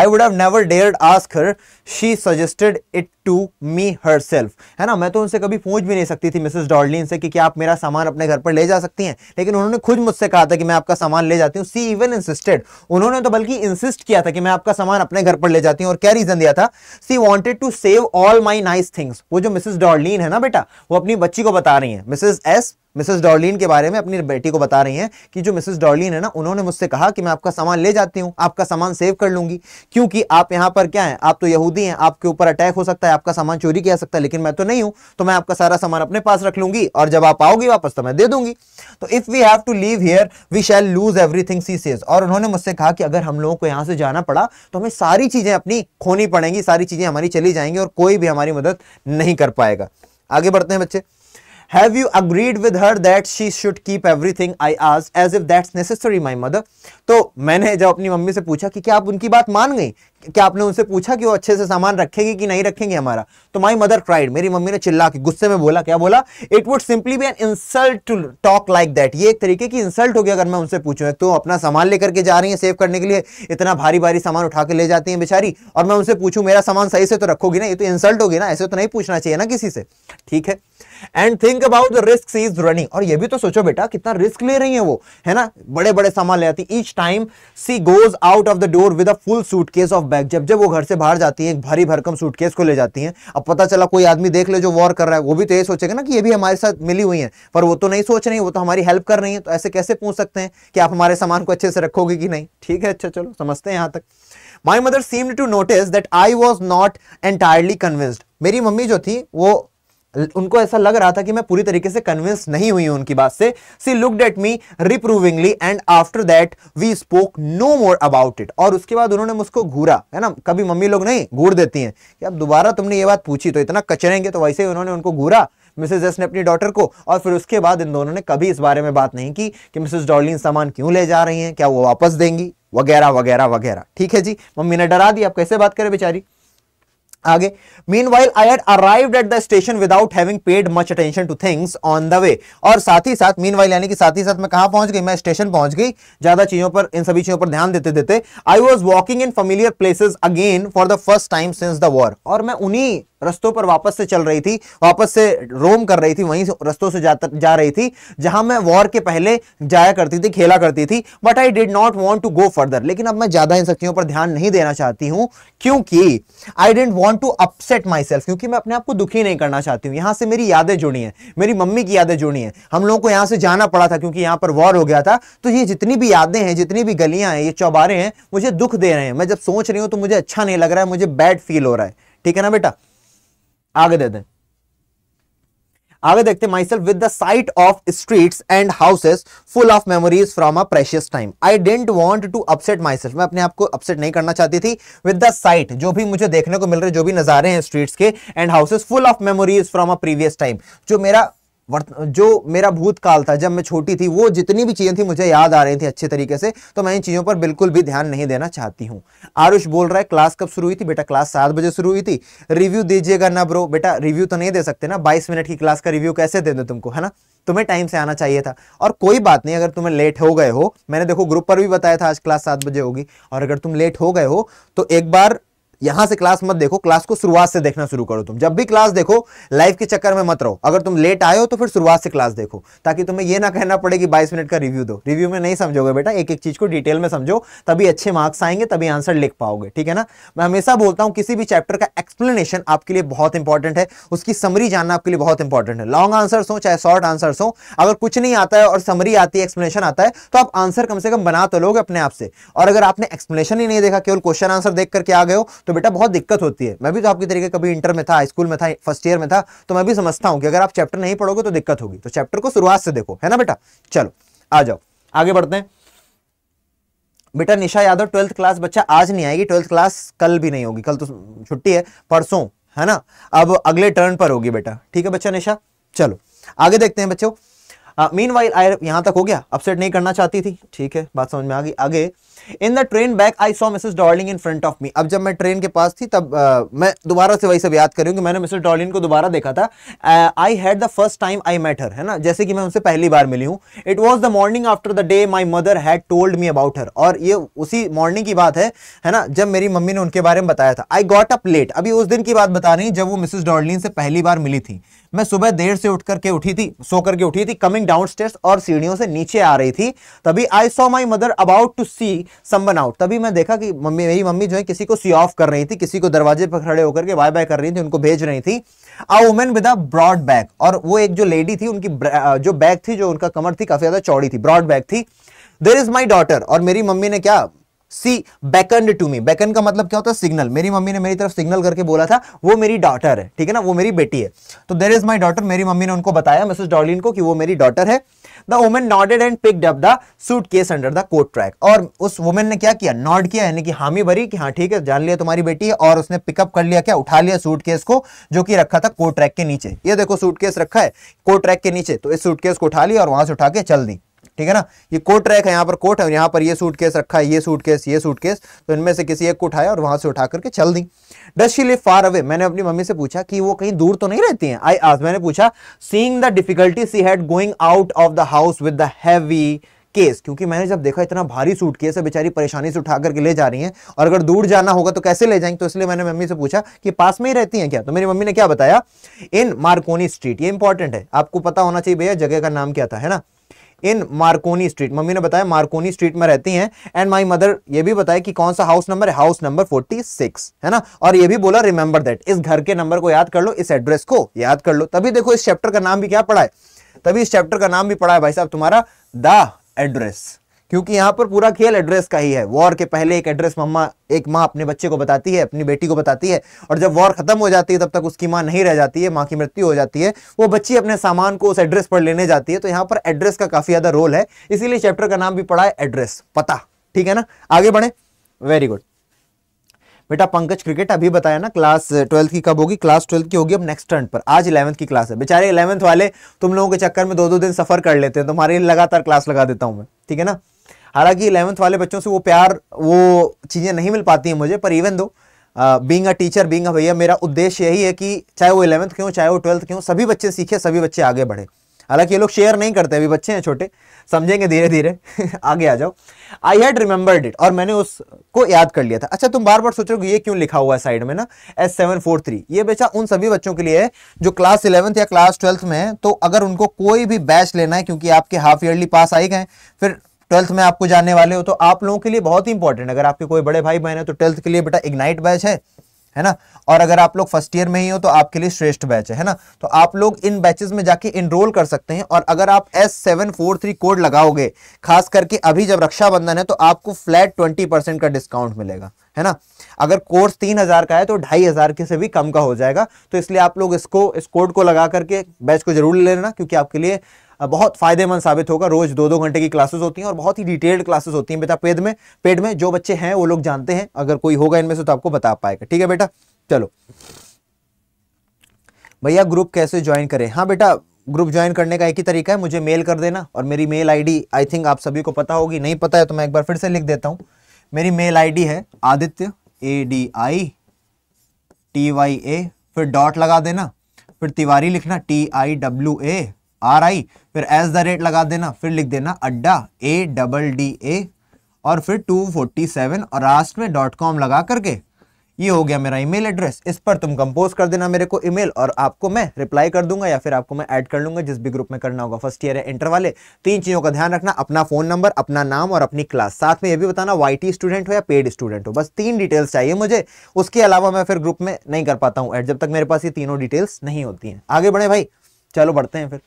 I would have never dared ask her. She suggested it to me herself, है ना। मैं तो उनसे कभी पूछ भी नहीं सकती थी मिसेस डॉर्लिन से कि क्या आप मेरा सामान अपने घर पर ले जा सकती हैं, लेकिन उन्होंने खुद मुझसे कहा था कि मैं आपका सामान ले जाती हूँ। She even insisted, उन्होंने तो बल्कि इंसिस्ट किया था कि मैं आपका सामान अपने घर पर ले जाती हूँ। और क्या रीजन दिया था, She wanted to save all my nice things। वो जो मिसेस डॉर्लिन है ना बेटा, वो अपनी बच्ची को बता रही है, मिसेस एस मिसेस डॉर्लिन के बारे में अपनी बेटी को बता रही हैं कि जो मिसेस डॉर्लिन है ना, उन्होंने मुझसे कहा कि मैं आपका सामान ले जाती हूँ, आपका सामान सेव कर लूंगी, क्योंकि आप यहाँ पर क्या हैं, आप तो यहूदी हैं, आपके ऊपर अटैक हो सकता है, आपका सामान चोरी किया सकता है, लेकिन मैं तो नहीं हूँ, तो मैं आपका सारा सामान अपने पास रख लूंगी और जब आप आओगी वापस तो मैं दे दूंगी। तो if we have to leave here we shall lose everything she says, और उन्होंने मुझसे कहा कि अगर हम लोगों को यहाँ से जाना पड़ा तो हमें सारी चीज़ें अपनी खोनी पड़ेंगी, सारी चीज़ें हमारी चली जाएंगी और कोई भी हमारी मदद नहीं कर पाएगा। आगे बढ़ते हैं बच्चे। Have you agreed with her that she should keep everything I asked as if that's necessary, my mother? तो मैंने जब अपनी मम्मी से पूछा कि क्या आप उनकी बात मान गई, क्या आपने उनसे पूछा कि वो अच्छे से सामान रखेगी कि नहीं रखेंगे हमारा, तो माई मदर क्राइड, मेरी मम्मी ने चिल्ला के गुस्से में बोला, क्या बोला, it would simply be an insult to talk like that, ये एक तरीके की इंसल्ट हो गया अगर मैं उनसे पूछूं, तो अपना सामान लेकर के जा रही है सेव करने के लिए, इतना भारी भारी सामान उठा के ले जाती है बेचारी, और मैं उनसे पूछूं मेरा सामान सही से तो रखोगी ना, ये तो इंसल्ट होगी ना, ऐसे तो नहीं पूछना चाहिए ना किसी से, ठीक है। And think about the risk she is running, और ये भी तो सोचो बेटा कितना रिस्क ले रही है वो, है ना, बड़े बड़े सामान ले आती है, each time she goes out of the door with a full suitcase of bag, जब जब वो घर से बाहर जाती है एक भारी भरकम सूटकेस को ले जाती है। अब पता चला कोई आदमी देख ले जो वॉर कर रहा है, वो भी तो ये सोचेगा ना कि ये भी हमारे साथ मिली हुई है, पर वो तो नहीं सोच रही, वो तो हमारी हेल्प कर रही है, तो ऐसे कैसे पूछ सकते हैं कि आप हमारे सामान को अच्छे से रखोगे कि नहीं, ठीक है। अच्छा चलो समझते हैं यहाँ तक। My mother seemed to notice that I was not entirely convinced, मेरी मम्मी जो थी वो, उनको ऐसा लग रहा था कि मैं पूरी तरीके से कन्विंस नहीं हुई हूं उनकी बात से। She looked at me reprovingly and after that we spoke no more about it, और उसके बाद उन्होंने मुझको घूरा, है ना, कभी मम्मी लोग नहीं घूर देती हैं कि अब दोबारा तुमने ये बात पूछी तो इतना कचरेंगे, तो वैसे ही उन्होंने उनको घूरा मिसेज एस ने अपनी डॉटर को, और फिर उसके बाद इन दोनों ने कभी इस बारे में बात नहीं की कि मिसेज डार्लिन सामान क्यों ले जा रही हैं, क्या वो वापस देंगी वगैरह वगैरह वगैरह, ठीक है जी। मम्मी ने डरा दी, आप कैसे बात करें बेचारी। आगे, meanwhile I had arrived at the station without having paid much attention to things on the way, और साथ ही साथ meanwhile यानी कि साथ ही साथ मैं कहाँ पहुंच गई, मैं स्टेशन पहुंच गई, ज्यादा चीजों पर, इन सभी चीजों पर ध्यान देते देते। I was walking in familiar places again for the first time since the war, और मैं उन्हीं रस्तों पर वापस से चल रही थी, वापस से रोम कर रही थी, वहीं रस्तों से जा रही थी जहां मैं वॉर के पहले जाया करती थी, खेला करती थी। But I did not want to go further, लेकिन अब मैं ज्यादा इन सख्तियों पर ध्यान नहीं देना चाहती हूँ, क्योंकि I didn't want to upset myself, क्योंकि मैं अपने आप को दुखी नहीं करना चाहती हूँ। यहाँ से मेरी यादें जुड़ी हैं, मेरी मम्मी की यादें जुड़ी हैं, हम लोगों को यहाँ से जाना पड़ा था क्योंकि यहाँ पर वॉर हो गया था, तो ये जितनी भी यादें हैं, जितनी भी गलियाँ हैं, ये चौबारे हैं, मुझे दुख दे रहे हैं। मैं जब सोच रही हूँ तो मुझे अच्छा नहीं लग रहा है, मुझे बैड फील हो रहा है, ठीक है ना बेटा। आगे देखते myself with the sight of streets and houses full of memories from a precious time. I didn't want to upset myself, मैं अपने आप को अपसेट नहीं करना चाहती थी। विद द साइट, जो भी मुझे देखने को मिल रहे, जो भी नजारे हैं स्ट्रीट्स के, and houses full of memories from a previous time, जो मेरा भूतकाल था जब मैं छोटी थी, वो जितनी भी चीजें थी मुझे याद आ रही थी अच्छे तरीके से, तो मैं इन चीज़ों पर बिल्कुल भी ध्यान नहीं देना चाहती हूँ। आरुष बोल रहा है क्लास कब शुरू हुई थी बेटा? क्लास 7 बजे शुरू हुई थी। रिव्यू दीजिएगा ना ब्रो। बेटा रिव्यू तो नहीं दे सकते ना, 22 मिनट की क्लास का रिव्यू कैसे दे दो तुमको, है ना, तुम्हें टाइम से आना चाहिए था। और कोई बात नहीं अगर तुम्हें लेट हो गए हो, मैंने देखो ग्रुप पर भी बताया था आज क्लास 7 बजे होगी, और अगर तुम लेट हो गए हो तो एक बार यहां से क्लास मत देखो, क्लास को शुरुआत से देखना शुरू करो। तुम जब भी क्लास देखो लाइव के चक्कर में मत रहो, अगर तुम लेट आए हो तो फिर शुरुआत से क्लास देखो, ताकि तुम्हें यह ना कहना पड़े कि 22 मिनट का रिव्यू दो। रिव्यू में नहीं समझोगे बेटा, एक एक चीज को डिटेल में समझो, तभी अच्छे मार्क्स आएंगे, तभी आंसर लिख पाओगे, ठीक है ना। मैं हमेशा बोलता हूँ किसी भी चैप्टर का एक्सप्लेनेशन आपके लिए बहुत इंपॉर्टेंट है, उसकी समरी जानना आपके लिए बहुत इंपॉर्टेंट है। लॉन्ग आंसर्स हो चाहे शॉर्ट आंसर्स हो, अगर कुछ नहीं आता है और समरी आती है, एक्सप्लेनेशन आता है, तो आप आंसर कम से कम बना तो लोगे अपने आप से। और अगर आपने एक्सप्लेनेशन ही नहीं देखा, केवल क्वेश्चन आंसर देख करके आ गए हो, तो बेटा बहुत दिक्कत होती है। मैं भी तो आपके तरीके कभी इंटर में था, हाई स्कूल में था, फर्स्ट ईयर में था, तो मैं भी समझता हूं कि अगर आप चैप्टर नहीं पढ़ोगे तो दिक्कत होगी। तो चैप्टर को शुरुआत से देखो, है ना बेटा। चलो आ जाओ आगे बढ़ते हैं। बेटा निशा यादव, 12th क्लास बच्चा आज नहीं आएगी, 12th क्लास कल भी नहीं होगी, कल तो छुट्टी है, परसों है ना, अब अगले टर्न पर होगी बेटा, ठीक है बच्चा निशा। चलो आगे देखते हैं बच्चों। Meanwhile, यहाँ तक हो गया, अपसेट नहीं करना चाहती थी, ठीक है, बात समझ में आ गई। आगे, in the train back I saw Mrs Darling in front of me. अब जब मैं ट्रेन के पास थी तब मैं दोबारा से वही सब याद कर रही हूँ कि मैंने मिसेस डार्लिंग को दोबारा देखा था। I had the first time I met her, है ना, जैसे कि मैं उनसे पहली बार मिली हूँ। It was the morning after the day my mother had told me about her, और ये उसी मॉर्निंग की बात है ना, जब मेरी मम्मी ने उनके बारे में बताया था। आई गॉट अप लेट, अभी उस दिन की बात बता रही जब वो मिसेस डार्लिंग से पहली बार मिली थी। मैं सुबह देर से सो करके उठी थी, कमिंग डाउनस्टेयर्स, और सीढ़ियों से नीचे आ रही थी, तभी I saw my mother about to see someone out. तभी मैं देखा कि मेरी मम्मी जो है किसी को सी ऑफ कर रही थी, किसी को दरवाजे पर खड़े होकर के बाय बाय कर रही थी, उनको भेज रही थी। A woman with a broad bag, और वो एक जो लेडी थी उनकी जो बैग थी, जो उनका कमर थी काफी ज्यादा चौड़ी थी, ब्रॉड बैग थी। देयर इज माई डॉटर, और मेरी मम्मी ने क्या, she beckoned to me. Beckon का मतलब क्या होता है, सिग्नल। मेरी मम्मी ने मेरी तरफ सिग्नल करके बोला था वो मेरी डॉटर है, ठीक है ना, वो मेरी बेटी है। तो देयर इज माई डॉटर, मेरी मम्मी ने उनको बताया मिसेस डार्लिन को कि वो मेरी डॉटर है। The woman nodded and picked up the suitcase under the coat track. और उस वुमेन ने क्या किया, नॉड किया, यानी कि हामी भरी कि हाँ ठीक है जान लिया तुम्हारी बेटी है, और उसने पिकअप कर लिया, क्या उठा लिया सूटकेस को जो कि रखा था कोट ट्रैक के नीचे। ये देखो सूटकेस रखा है कोट ट्रैक के नीचे, तो इस सूटकेस को उठा लिया और वहां से उठा के चल दी, ठीक है ना। ये कोट ट्रैक है, यहाँ पर कोट है और यहाँ पर ये सूटकेस रखा है, ये सूटकेस, ये सूटकेस, तो इनमें से किसी एक को उठाया और वहां से उठा करके चल दी। Does she live far away, मैंने अपनी मम्मी से पूछा कि वो कहीं दूर तो नहीं रहती हैं। आई आज मैंने पूछा, seeing the difficulty she had going out of the house with the heavy case, क्योंकि मैंने जब देखा इतना भारी सूटकेस है, बेचारी परेशानी से उठा करके ले जा रही हैं और अगर दूर जाना होगा तो कैसे ले जाएंगे, तो इसलिए मैंने मम्मी से पूछा कि पास में ही रहती हैं क्या। तो मेरी मम्मी ने क्या बताया, इन मार्कोनी स्ट्रीट, ये इंपॉर्टेंट है, आपको पता होना चाहिए भैया जगह का नाम क्या था, है ना, इन मार्कोनी स्ट्रीट, मम्मी ने बताया मार्कोनी स्ट्रीट में रहती हैं। एंड माय मदर, ये भी बताया कि कौन सा हाउस नंबर है, हाउस नंबर 46, है ना। और ये भी बोला रिमेंबर दैट, इस घर के नंबर को याद कर लो, इस एड्रेस को याद कर लो। तभी देखो इस चैप्टर का नाम भी क्या पड़ा है, तभी इस चैप्टर का नाम भी पड़ा है भाई साहब तुम्हारा द एड्रेस, क्योंकि यहाँ पर पूरा खेल एड्रेस का ही है। वॉर के पहले एक एड्रेस मम्मा, एक माँ अपने बच्चे को बताती है, अपनी बेटी को बताती है, और जब वॉर खत्म हो जाती है तब तक उसकी माँ नहीं रह जाती है, माँ की मृत्यु हो जाती है, वो बच्ची अपने सामान को उस एड्रेस पर लेने जाती है। तो यहाँ पर एड्रेस का काफी ज्यादा रोल है, इसीलिए चैप्टर का नाम भी पड़ा है एड्रेस, पता, ठीक है ना। आगे बढ़े, वेरी गुड बेटा। पंकज क्रिकेट अभी बताया ना क्लास 12th की कब होगी, क्लास 12th की होगी अब नेक्स्ट टर्न पर, आज 11th की क्लास है। बेचारे 11th वाले तुम लोगों के चक्कर में दो दो दिन सफर कर लेते हैं, तुम्हारे लिए लगातार क्लास लगा देता हूं मैं, ठीक है ना। हालांकि 11th वाले बच्चों से वो प्यार, वो चीज़ें नहीं मिल पाती हैं मुझे, पर even though being a teacher, being a भैया, मेरा उद्देश्य यही है कि चाहे वो 11th क्यों, चाहे वो 12th क्यों, सभी बच्चे सीखे, सभी बच्चे आगे बढ़े। हालांकि ये लोग शेयर नहीं करते, अभी बच्चे हैं छोटे, समझेंगे धीरे धीरे आगे आ जाओ। आई हैड रिमेंबर्ड इट, और मैंने उसको याद कर लिया था। अच्छा तुम बार बार सोचोगे ये क्यों लिखा हुआ है साइड में ना S743, ये बेचा उन सभी बच्चों के लिए है जो क्लास 11th या क्लास 12th में है। तो अगर उनको कोई भी बैच लेना है, क्योंकि आपके हाफ ईयरली पास आए गए, फिर 12th में आपको जाने वाले हो, तो आप लोगों के लिए बहुत ही इंपॉर्टेंट। अगर आपके कोई बड़े भाई बहन है तो 12th के लिए बेटा इग्नाइट बैच है ना, और अगर आप लोग फर्स्ट ईयर में ही हो तो आपके लिए श्रेष्ठ बैच है ना। तो आप लोग इन बैचेस में जाके इनरोल कर सकते हैं, और अगर आप S743 कोड लगाओगे, खास करके अभी जब रक्षाबंधन है, तो आपको फ्लैट 20% का डिस्काउंट मिलेगा, है ना। अगर कोर्स 3000 का है तो 2500 के से भी कम का हो जाएगा, तो इसलिए आप लोग इसको, इस कोड को लगा करके बैच को जरूर ले लेना, क्योंकि आपके लिए बहुत फायदेमंद साबित होगा। रोज 2-2 घंटे की क्लासेस होती हैं और बहुत ही डिटेल्ड क्लासेस होती हैं बेटा। पेड में जो बच्चे हैं वो लोग जानते हैं, अगर कोई होगा इनमें से तो आपको बता पाएगा, ठीक है बेटा। चलो भैया ग्रुप कैसे ज्वाइन करें, हाँ बेटा ग्रुप ज्वाइन करने का एक ही तरीका है, मुझे मेल कर देना, और मेरी मेल आईडी आई थिंक आप सभी को पता होगी, नहीं पता है तो मैं एक बार फिर से लिख देता हूँ। मेरी मेल आईडी है आदित्य ADITYA, फिर डॉट लगा देना, फिर तिवारी लिखना TIWARI, फिर @ लगा देना, फिर लिख देना ADDA, और फिर 247, और लास्ट में .com लगा करके, ये हो गया मेरा ईमेल एड्रेस। इस पर तुम कंपोज कर देना मेरे को ईमेल, और आपको मैं रिप्लाई कर दूंगा या फिर आपको मैं ऐड कर लूंगा जिस भी ग्रुप में करना होगा। फर्स्ट ईयर है, इंटर वाले, 3 चीज़ों का ध्यान रखना, अपना फ़ोन नंबर, अपना नाम और अपनी क्लास। साथ में ये भी बताना YT स्टूडेंट हो या पेड स्टूडेंट हो, बस 3 डिटेल्स चाहिए मुझे, उसके अलावा मैं फिर ग्रुप में नहीं कर पाता हूँ ऐड, जब तक मेरे पास ये तीनों डिटेल्स नहीं होती हैं। आगे बढ़े भाई, चलो बढ़ते हैं फिर।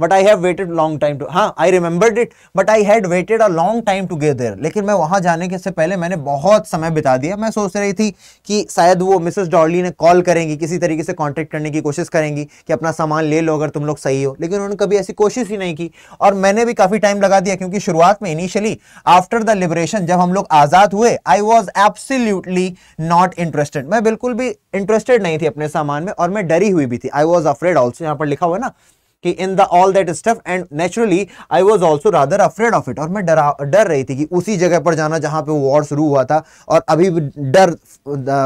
But I have waited long time to, हाँ I remembered it, but I had waited a long time to get there, लेकिन मैं वहाँ जाने के से पहले मैंने बहुत समय बिता दिया। मैं सोच रही थी कि शायद वो मिसेस डॉर्ली ने कॉल करेंगी, किसी तरीके से कांटेक्ट करने की कोशिश करेंगी कि अपना सामान ले लो अगर तुम लोग सही हो, लेकिन उन्होंने कभी ऐसी कोशिश ही नहीं की। और मैंने भी काफ़ी टाइम लगा दिया, क्योंकि शुरुआत में इनिशियली आफ्टर द लिबरेशन जब हम लोग आज़ाद हुए, I was absolutely not interested, मैं बिल्कुल भी इंटरेस्टेड नहीं थी अपने सामान में, और मैं डरी हुई भी थी। आई वॉज अफ्रेड ऑल्सो, यहाँ पर लिखा हुआ है ना कि in the all that stuff, and naturally I was also rather afraid of it, और मैं डर रही थी कि उसी जगह पर जाना जहाँ पे वॉर शुरू हुआ था, और अभी भी डर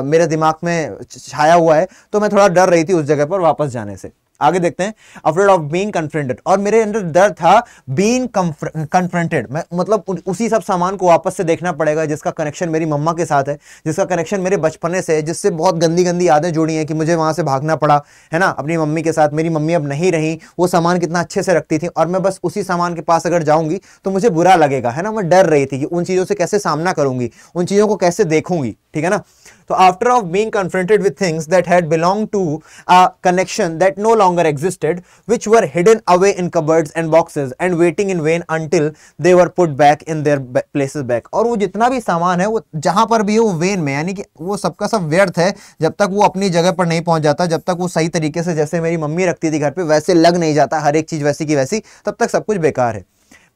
मेरे दिमाग में छाया हुआ है, तो मैं थोड़ा डर रही थी उस जगह पर वापस जाने से। आगे देखते हैं, अफ्रेड ऑफ बीइंग कन्फ्रंटेड, और मेरे अंदर डर था बीइंग कन्फ्रंटेड, मैं मतलब उसी सब सामान को वापस से देखना पड़ेगा जिसका कनेक्शन मेरी मम्मा के साथ है, जिसका कनेक्शन मेरे बचपने से है, जिससे बहुत गंदी गंदी यादें जुड़ी हैं कि मुझे वहाँ से भागना पड़ा है ना अपनी मम्मी के साथ। मेरी मम्मी अब नहीं रही, वो सामान कितना अच्छे से रखती थी, और मैं बस उसी सामान के पास अगर जाऊँगी तो मुझे बुरा लगेगा, है ना। मैं डर रही थी कि उन चीज़ों से कैसे सामना करूँगी, उन चीज़ों को कैसे देखूँगी, ठीक है ना। तो after of being confronted with things that had belong to a connection that no longer existed, which were hidden away in cupboards and boxes and waiting in vain until they were put back in their places back. और वो जितना भी सामान है वो जहाँ पर भी हो वो वेन में, यानी कि वो सबका सब व्यर्थ है जब तक वो अपनी जगह पर नहीं पहुँच जाता, जब तक वो सही तरीके से जैसे मेरी मम्मी रखती थी घर पे वैसे लग नहीं जाता, हर एक चीज़ वैसी की वैसी, तब तक सब कुछ बेकार है।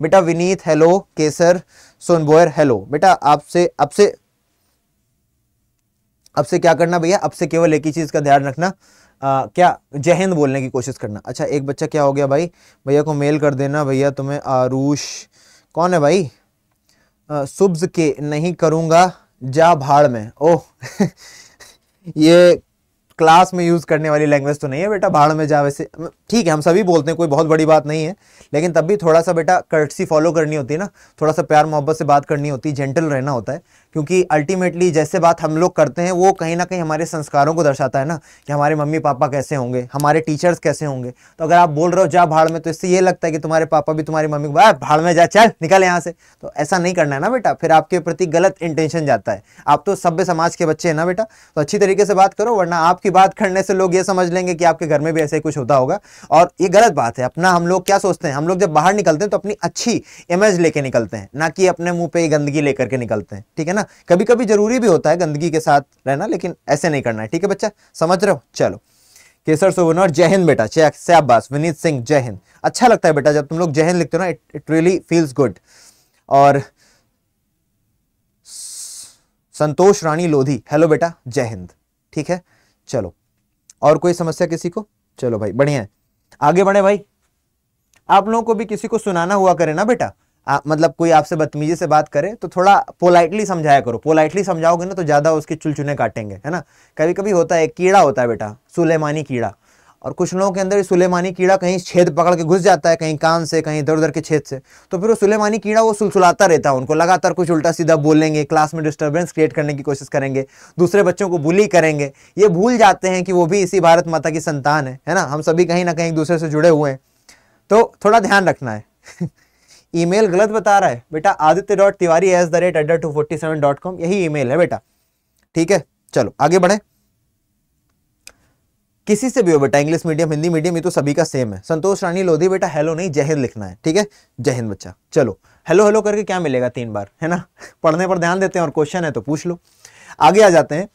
बेटा विनीत हेलो, केसर सोनबोयर हेलो, बेटा आपसे अब से क्या करना भैया, अब से केवल एक ही चीज़ का ध्यान रखना, क्या जय हिंद बोलने की कोशिश करना। अच्छा एक बच्चा क्या हो गया भाई, भैया को मेल कर देना भैया तुम्हें, आरुष कौन है भाई, सुब्ज के नहीं करूँगा जा भाड़ में, ओह ये क्लास में यूज़ करने वाली लैंग्वेज तो नहीं है बेटा, भाड़ में जा वैसे ठीक है हम सभी बोलते हैं, कोई बहुत बड़ी बात नहीं है, लेकिन तब भी थोड़ा सा बेटा कर्टसी फॉलो करनी होती है ना, थोड़ा सा प्यार मोहब्बत से बात करनी होती है, जेंटल रहना होता है, क्योंकि अल्टीमेटली जैसे बात हम लोग करते हैं वो कहीं ना कहीं हमारे संस्कारों को दर्शाता है ना, कि हमारे मम्मी पापा कैसे होंगे, हमारे टीचर्स कैसे होंगे। तो अगर आप बोल रहे हो जा भाड़ में, तो इससे ये लगता है कि तुम्हारे पापा भी तुम्हारी मम्मी को भाड़ में जा चल निकल यहाँ से, तो ऐसा नहीं करना है ना बेटा, फिर आपके प्रति गलत इंटेंशन जाता है। आप तो सभ्य समाज के बच्चे हैं ना बेटा, तो अच्छी तरीके से बात करो, वरना आप की बात करने से लोग ये समझ लेंगे कि आपके घर में भी ऐसा ही कुछ होता होगा, और ये गलत बात है। अपना हम लोग क्या सोचते हैं, हम लोग जब बाहर निकलते हैं तो अपनी अच्छी इमेज लेके निकलते हैं, ना कि अपने मुंह पे गंदगी लेकर के निकलते हैं, ठीक है ना। कभी कभी जरूरी भी होता है गंदगी के साथ रहना, लेकिन ऐसे नहीं करना है, ठीक है बच्चा, समझ रहे हो। चलो केसर सोवन और जय हिंद बेटा, से अब्बास विनीत सिंह जय हिंद, अच्छा लगता है बेटा जब तुम लोग जय हिंद लिखते हो ना, इट रियली फील्स गुड। और संतोष रानी लोधी हेलो बेटा जय हिंद, ठीक है। चलो और कोई समस्या किसी को, चलो भाई बढ़िया है, आगे बढ़े भाई। आप लोगों को भी किसी को सुनाना हुआ करे ना बेटा, मतलब कोई आपसे बदतमीजी से बात करे तो थोड़ा पोलाइटली समझाया करो, पोलाइटली समझाओगे ना तो ज़्यादा उसके चुलचुने काटेंगे, है ना। कभी कभी होता है कीड़ा होता है बेटा, सुलेमानी कीड़ा, और कुछ लोगों के अंदर सुलेमानी कीड़ा कहीं छेद पकड़ के घुस जाता है, कहीं कान से, कहीं इधर उधर के छेद से, तो फिर वो सुलेमानी कीड़ा वो सुलसुलाता रहता है उनको, लगातार कुछ उल्टा सीधा बोलेंगे, क्लास में डिस्टर्बेंस क्रिएट करने की कोशिश करेंगे, दूसरे बच्चों को बुली करेंगे। ये भूल जाते हैं कि वो भी इसी भारत माता की संतान है ना, हम सभी कहीं ना कहीं एक दूसरे से जुड़े हुए हैं, तो थोड़ा ध्यान रखना है। ईमेल गलत बता रहा है बेटा, aditya.tiwari@adda247.com यही ईमेल है बेटा, ठीक है। चलो आगे बढ़े, किसी से भी हो बेटा, इंग्लिश मीडियम हिंदी मीडियम ये तो सभी का सेम है। संतोष रानी लोधी बेटा हेलो नहीं जय हिंद लिखना है, ठीक है जय हिंद बच्चा। चलो हेलो हेलो करके क्या मिलेगा 3 बार, है ना, पढ़ने पर ध्यान देते हैं और क्वेश्चन है तो पूछ लो। आगे आ जाते हैं,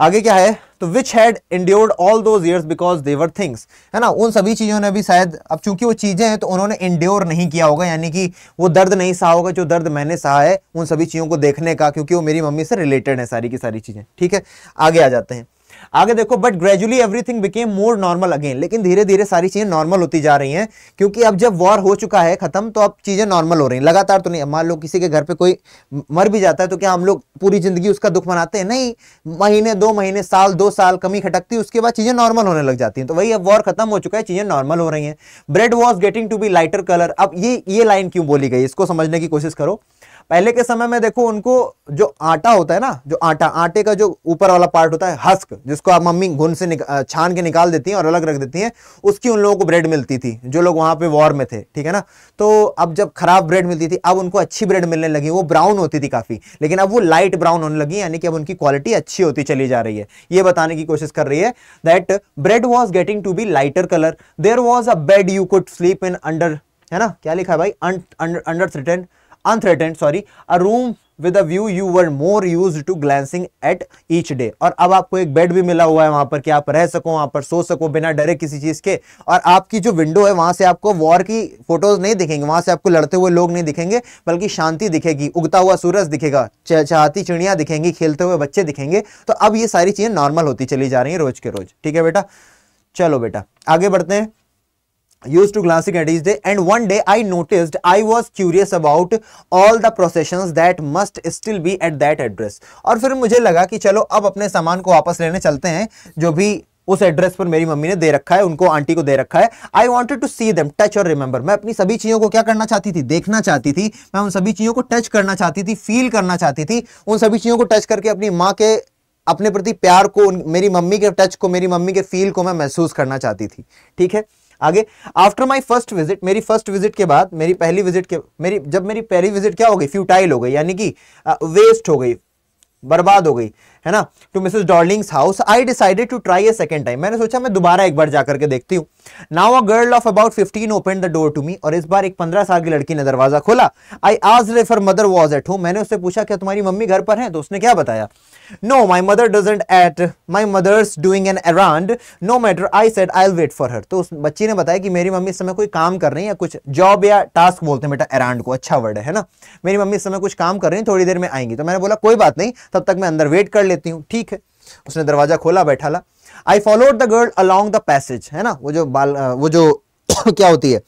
आगे क्या है, तो which had endured all those years because they were things, है ना, उन सभी चीज़ों ने भी शायद, अब चूंकि वो चीज़ें हैं तो उन्होंने इंड्योर नहीं किया होगा, यानी कि वो दर्द नहीं सहा होगा जो दर्द मैंने सहा है उन सभी चीज़ों को देखने का, क्योंकि वो मेरी मम्मी से रिलेटेड है सारी की सारी चीज़ें, ठीक है। आगे आ जाते हैं, आगे देखो, but gradually everything became more normal again, लेकिन धीरे धीरे सारी चीजें नॉर्मल होती जा रही हैं, क्योंकि अब जब वॉर हो चुका है खत्म तो अब चीजें नॉर्मल हो रही हैं, लगातार तो नहीं। मान लो किसी के घर पे कोई मर भी जाता है तो क्या हम लोग पूरी जिंदगी उसका दुख मनाते हैं, नहीं, महीने 2 महीने साल 2 साल कमी खटकती है, उसके बाद चीजें नॉर्मल होने लग जाती हैं। तो वही अब वॉर खत्म हो चुका है, चीजें नॉर्मल हो रही हैं। Bread was getting to be lighter colour, अब ये लाइन क्यों बोली गई इसको समझने की कोशिश करो। पहले के समय में देखो उनको जो आटा होता है ना, जो आटे का जो ऊपर वाला पार्ट होता है हस्क, जिसको आप मम्मी घुन से छान के निकाल देती हैं और अलग रख देती हैं, उसकी उन लोगों को ब्रेड मिलती थी जो लोग वहाँ पे वॉर में थे, ठीक है ना। तो अब जब खराब ब्रेड मिलती थी, अब उनको अच्छी ब्रेड मिलने लगी, वो ब्राउन होती थी काफ़ी, लेकिन अब वो लाइट ब्राउन होने लगी, यानी कि अब उनकी क्वालिटी अच्छी होती चली जा रही है। ये बताने की कोशिश कर रही है that bread was getting to be lighter colour, there was a bed you could sleep in under, है ना, क्या लिखा है भाई, under threatened unthreatened, sorry, a room with a view you were more used to glancing at each day। और अब आपको एक बेड भी मिला हुआ है वहाँ पर कि आप रह सको, वहाँ पर सो सको बिना डरे किसी चीज़ के, और आपकी जो विंडो है वहाँ से आपको वॉर की फोटोज़ नहीं दिखेंगे, वहाँ से आपको लड़ते हुए लोग नहीं दिखेंगे, बल्कि शांति दिखेगी, उगता हुआ सूरज दिखेगा, चहचहाती चिड़ियाँ दिखेंगी, खेलते हुए बच्चे दिखेंगे। तो अब ये सारी चीज़ें नॉर्मल होती चली जा रही हैं रोज़ के रोज़, ठीक है बेटा। चलो बेटा आगे बढ़ते हैं। Used to glancing at each day, and one day I noticed I was curious about all the processions that must still be at that address। और फिर मुझे लगा कि चलो अब अपने सामान को वापस लेने चलते हैं जो भी उस एड्रेस पर मेरी मम्मी ने दे रखा है, उनको आंटी को दे रखा है। I wanted to see them touch और रिमेंबर, मैं अपनी सभी चीज़ों को क्या करना चाहती थी, देखना चाहती थी, मैं उन सभी चीज़ों को टच करना चाहती थी, फील करना चाहती थी, उन सभी चीज़ों को टच करके अपनी माँ के अपने प्रति प्यार को, मेरी मम्मी के टच को, मेरी मम्मी के फील को मैं महसूस करना चाहती थी, ठीक है। आगे, आफ्टर माई फर्स्ट विजिट, मेरी फर्स्ट विजिट के बाद, मेरी पहली विजिट के, मेरी जब मेरी पहली विजिट क्या हो गई, फ्यूटाइल हो गई, यानी कि वेस्ट हो गई, बर्बाद हो गई। है ना, to Mrs Darling's house, I decided to try a second time, मैंने सोचा मैं दोबारा एक बार जाकर के देखती हूँ। Now a girl of about 15 open the door to me, और इस बार एक 15 साल की लड़की ने दरवाजा खोला। I asked if her mother was at home, मैंने उससे पूछा क्या तुम्हारी मम्मी घर पर हैं, तो उसने क्या बताया, no my mother doesn't at, my mother's doing an around, no matter, I said I will wait for her. तो उस बच्ची ने बताया कि मेरी मम्मी इस समय कोई काम कर रही है, कुछ जॉब या टास्क बोलते हैं बेटा एराउंड को, अच्छा वर्ड है ना, मेरी मम्मी इस समय कुछ काम कर रही है, थोड़ी देर में आएंगी। तो मैंने बोला कोई बात नहीं, तब तक मैं अंदर वेट कर लेती हूँ, ठीक है। उसने दरवाजा खोला, बैठा ला। I followed the girl along the passage, है ना, वो जो क्या होती है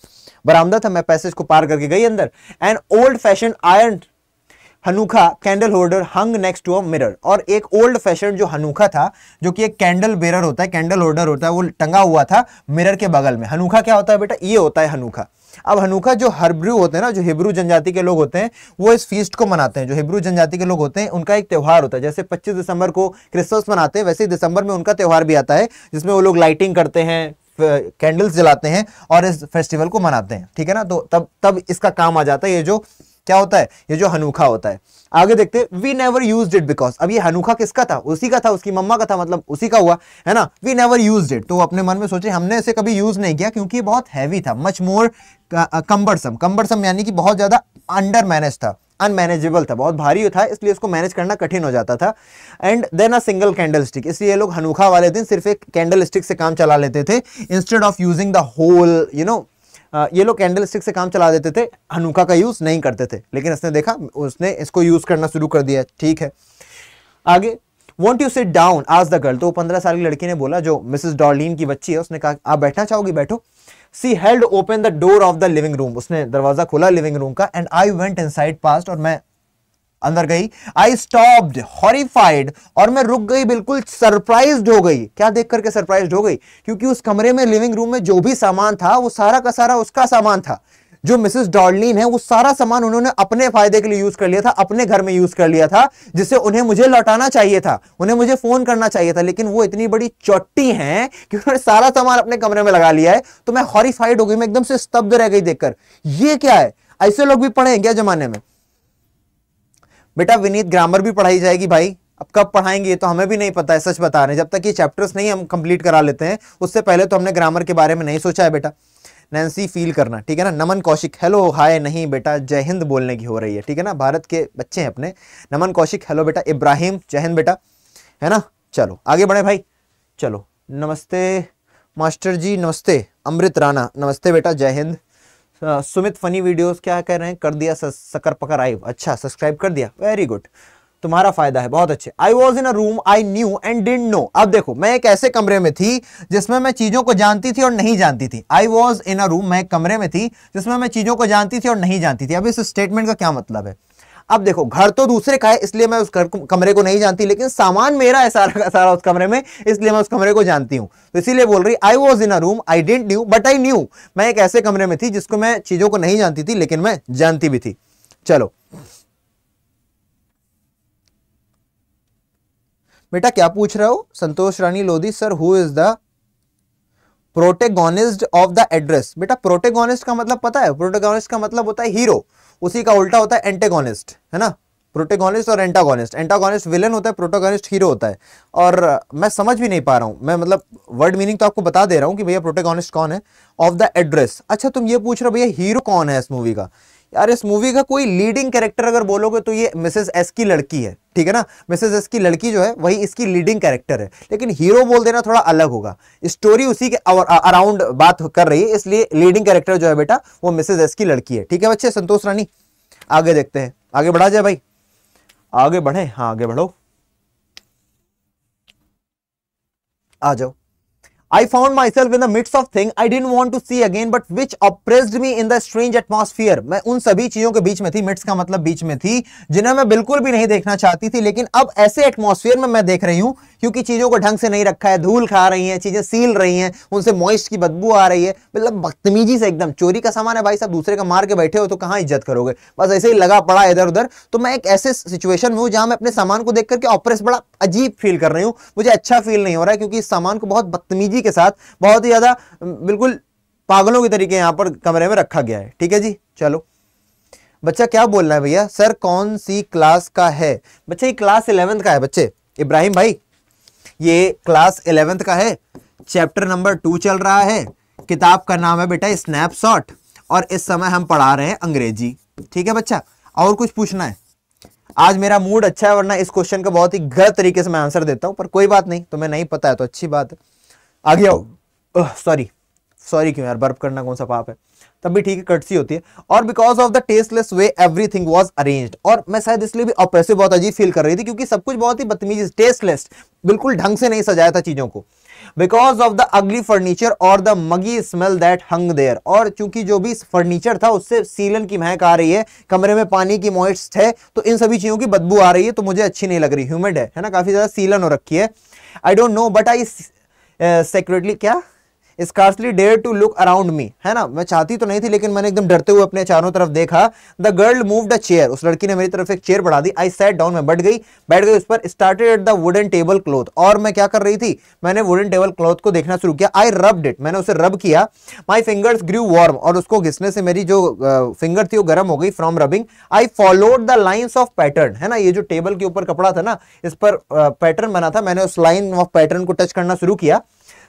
बरामदा था, मैं पैसेज को पार करके गई अंदर। An old fashion iron Hanukkah candle holder hung next to a mirror, और एक ओल्ड फैशन जो हनुका था, जो कि एक कैंडल बेरर होता है, कैंडल होल्डर होता है, वो टंगा हुआ था मिरर के बगल में। हनुका क्या होता है बेटा, ये होता है हनुका। अब हनुका जो हरब्रू होते हैं ना, जो हिब्रू जनजाति के लोग होते हैं, वो इस फीस्ट को मनाते हैं। जो हिब्रू जनजाति के लोग होते हैं उनका एक त्यौहार होता है, जैसे 25 दिसंबर को क्रिसमस मनाते हैं, वैसे ही दिसंबर में उनका त्यौहार भी आता है, जिसमें वो लोग लाइटिंग करते हैं, कैंडल्स जलाते हैं और इस फेस्टिवल को मनाते हैं, ठीक है ना। तो तब इसका काम आ जाता है, ये जो क्या होता है, ये जो हनुका होता है। आगे देखते, we never used it because, अब ये हनुका किसका था, उसी का था, उसकी मम्मा का था, मतलब उसी का हुआ, है ना। वी नेवर यूज्ड इट, तो अपने मन में सोचे हमने इसे कभी यूज नहीं किया, क्योंकि ये बहुत हैवी था, मच मोर कंबरसम, कंबरसम यानी कि बहुत ज्यादा अंडर मैनेज था, अनमैनेजेबल था, बहुत भारी था, इसलिए उसको मैनेज करना कठिन हो जाता था। And then a single candle stick, इसलिए लोग हनुका वाले दिन सिर्फ एक कैंडल स्टिक से काम चला लेते थे, instead of using the whole, you know, ये लोग कैंडल स्टिक से काम चला देते थे, हनुका का यूज़ नहीं करते थे। लेकिन इसने देखा, उसने इसको यूज़ करना शुरू कर दिया, ठीक है। आगे, वॉन्ट यू सिट डाउन आज द गर्ल, तो 15 साल की लड़की ने बोला, जो मिसेस डॉर्लिन की बच्ची है, उसने कहा आप बैठना चाहोगी, बैठो। She held open the door of the living room, उसने दरवाजा खोला लिविंग रूम का। And I went inside past, और मैं अंदर गई। आई स्टॉप्ड हॉरिफाइड, और मैं रुक गई, बिल्कुल सरप्राइज्ड हो गई। क्या देख करके सरप्राइज्ड हो गई, क्योंकि उस कमरे में लिविंग रूम में जो भी सामान था वो सारा का सारा उसका सामान था। जो मिसेस डॉर्लिन है वो सारा सामान उन्होंने अपने फायदे के लिए यूज कर लिया था, अपने घर में यूज कर लिया था, जिसे उन्हें मुझे लौटाना चाहिए था, उन्हें मुझे फोन करना चाहिए था, लेकिन वो इतनी बड़ी चोटी हैं कि उन्होंने सारा सामान अपने कमरे में लगा लिया है। तो मैं हॉरिफाइड हो गई, मैं एकदम से स्तब्ध रह गई देखकर, ये क्या है। ऐसे लोग भी पढ़े क्या जमाने में बेटा, विनीत ग्रामर भी पढ़ाई जाएगी भाई, अब कब पढ़ाएंगे तो हमें भी नहीं पता है, सच बता रहे हैं। जब तक ये चैप्टर्स नहीं हम कंप्लीट करा लेते हैं, उससे पहले तो हमने ग्रामर के बारे में नहीं सोचा है बेटा। नैन्सी फील करना, ठीक है ना। नमन कौशिक हेलो हाय, नहीं बेटा जय हिंद बोलने की हो रही है, ठीक है ना, भारत के बच्चे हैं अपने। नमन कौशिक हेलो बेटा, इब्राहिम जय हिंद बेटा, है ना। चलो आगे बढ़े भाई, चलो। नमस्ते मास्टर जी, नमस्ते। अमृत राणा नमस्ते बेटा, जय हिंद। सुमित फनी वीडियोस क्या कह रहे हैं, कर दिया सकर पकर आई, अच्छा सब्सक्राइब कर दिया, वेरी गुड, तुम्हारा फायदा है, बहुत अच्छे। I was in a room I knew and did know, अब देखो मैं एक ऐसे कमरे में थी जिसमें मैं चीज़ों को जानती थी और नहीं जानती थी। आई वॉज इन अ रूम, मैं एक कमरे में थी जिसमें मैं चीज़ों को जानती थी और नहीं जानती थी। अब इस स्टेटमेंट का क्या मतलब है, अब देखो घर तो दूसरे का है इसलिए मैं उस घर कमरे को नहीं जानती, लेकिन सामान मेरा है सारा का सारा उस कमरे में, इसलिए मैं उस कमरे को जानती हूँ। तो इसीलिए बोल रही I was in a room I didn't knew but I knew, मैं एक ऐसे कमरे में थी जिसको मैं चीज़ों को नहीं जानती थी लेकिन मैं जानती भी थी। चलो बेटा क्या पूछ रहे हो। Santosh Rani Lodhi sir, who is the protagonist of the address. बेटा प्रोटेगोनिस्ट का मतलब पता है, प्रोटेगोनिस्ट का मतलब होता है हीरो, उसी का उल्टा होता है एंटेगोनिस्ट, है ना। प्रोटेगोनिस्ट और एंटागोनिस्ट, एंटागोनिस्ट विलन होता है, प्रोटेगोनिस्ट हीरो होता है। और मैं समझ भी नहीं पा रहा हूँ मैं, मतलब वर्ड मीनिंग तो आपको बता दे रहा हूँ कि भैया प्रोटेगोनिस्ट कौन है ऑफ द एड्रेस। अच्छा तुम ये पूछ रहे हो भैया हीरो कौन है इस मूवी का। यार इस मूवी का कोई लीडिंग कैरेक्टर अगर बोलोगे तो ये मिसेस एस की लड़की है, ठीक है ना। मिसेस एस की लड़की जो है वही इसकी लीडिंग कैरेक्टर है, लेकिन हीरो बोल देना थोड़ा अलग होगा, स्टोरी उसी के अराउंड बात कर रही है, इसलिए लीडिंग कैरेक्टर जो है बेटा वो मिसेस एस की लड़की है, ठीक है बच्चे। संतोष रानी आगे देखते हैं, आगे बढ़ा जाए भाई, आगे बढ़े, हाँ आगे बढ़ो, आ जाओ। I found myself in the midst of thing I didn't want to see again, but which oppressed me in the strange atmosphere. मैं उन सभी चीजों के बीच में थी, midst का मतलब बीच में थी, जिन्हें मैं बिल्कुल भी नहीं देखना चाहती थी, लेकिन अब ऐसे एटमॉस्फेयर में मैं देख रही हूँ, क्योंकि चीजों को ढंग से नहीं रखा है, धूल खा रही है, चीजें सील रही हैं, उनसे मॉइस्ट की बदबू आ रही है, मतलब बदतमीजी से एकदम। चोरी का सामान है भाई साहब, दूसरे का मार के बैठे हो तो कहाँ इज्जत करोगे, बस ऐसे ही लगा पड़ा इधर उधर। तो मैं एक ऐसे सिचुएशन में हूँ जहाँ मैं अपने सामान को देख करके ऑपरेस बड़ा अजीब फील कर रही हूँ, मुझे अच्छा फील नहीं हो रहा है, क्योंकि इस सामान को बहुत बदतमीजी के साथ बहुत ही ज्यादा बिल्कुल पागलों के तरीके यहां पर कमरे में रखा गया है, ठीक है जी। चलो बच्चा क्या बोल रहा है भैया, सर कौन सी क्लास का है। बच्चे ये क्लास 11 का है बच्चे, इब्राहिम भाई, ये क्लास 11th का है, चैप्टर नंबर 2 चल रहा है, किताब का नाम है बेटा स्नैपशॉट, और इस समय हम पढ़ा रहे हैं अंग्रेजी। ठीक है बच्चा, और कुछ पूछना है? आज मेरा मूड अच्छा है, वरना इस क्वेश्चन का बहुत ही गलत तरीके से मैं आंसर देता हूं, पर कोई बात नहीं, तुम्हें नहीं पता है तो अच्छी बात है। आगे आओ। सॉरी क्यों यार, बर्फ करना कौन सा पाप है, तब भी ठीक है, कटसी होती है। और because of the tasteless way everything was arranged, और मैं शायद इसलिए भी ऑप्रेसिव बहुत अजीब फील कर रही थी क्योंकि सब कुछ बहुत ही बदतमीजी, टेस्टलेस, बिल्कुल ढंग से नहीं सजाया था चीजों को। Because of the ugly furniture और the muggy smell that hung there, और चूंकि जो भी फर्नीचर था उससे सीलन की महक आ रही है, कमरे में पानी की मॉइस्ट है, तो इन सभी चीजों की बदबू आ रही है, तो मुझे अच्छी नहीं लग रही। ह्यूमिड है ना, काफी ज्यादा सीलन हो रखी है। I don't know but I secretly क्या scarcely dare to look around me, है ना, मैं चाहती तो नहीं थी लेकिन मैंने एकदम डरते हुए अपने चारों तरफ देखा। The girl moved a chair, उस लड़की ने मेरी तरफ एक चेयर बढ़ा दी। आई सैट डाउन, मैं बैठ गई उस पर। Started at the wooden table cloth, और मैं क्या कर रही थी, मैंने वुडन टेबल क्लॉथ को देखना शुरू किया। आई रब्ड इट, मैंने उसे रब किया। माई फिंगर्स ग्रू वार्म, और उसको घिसने से मेरी जो फिंगर थी वो गर्म हो गई from rubbing. I followed the lines of pattern, है ना, ये जो टेबल के ऊपर कपड़ा था ना, इस पर पैटर्न बना था, मैंने उस लाइन ऑफ पैटर्न को टच करना शुरू किया।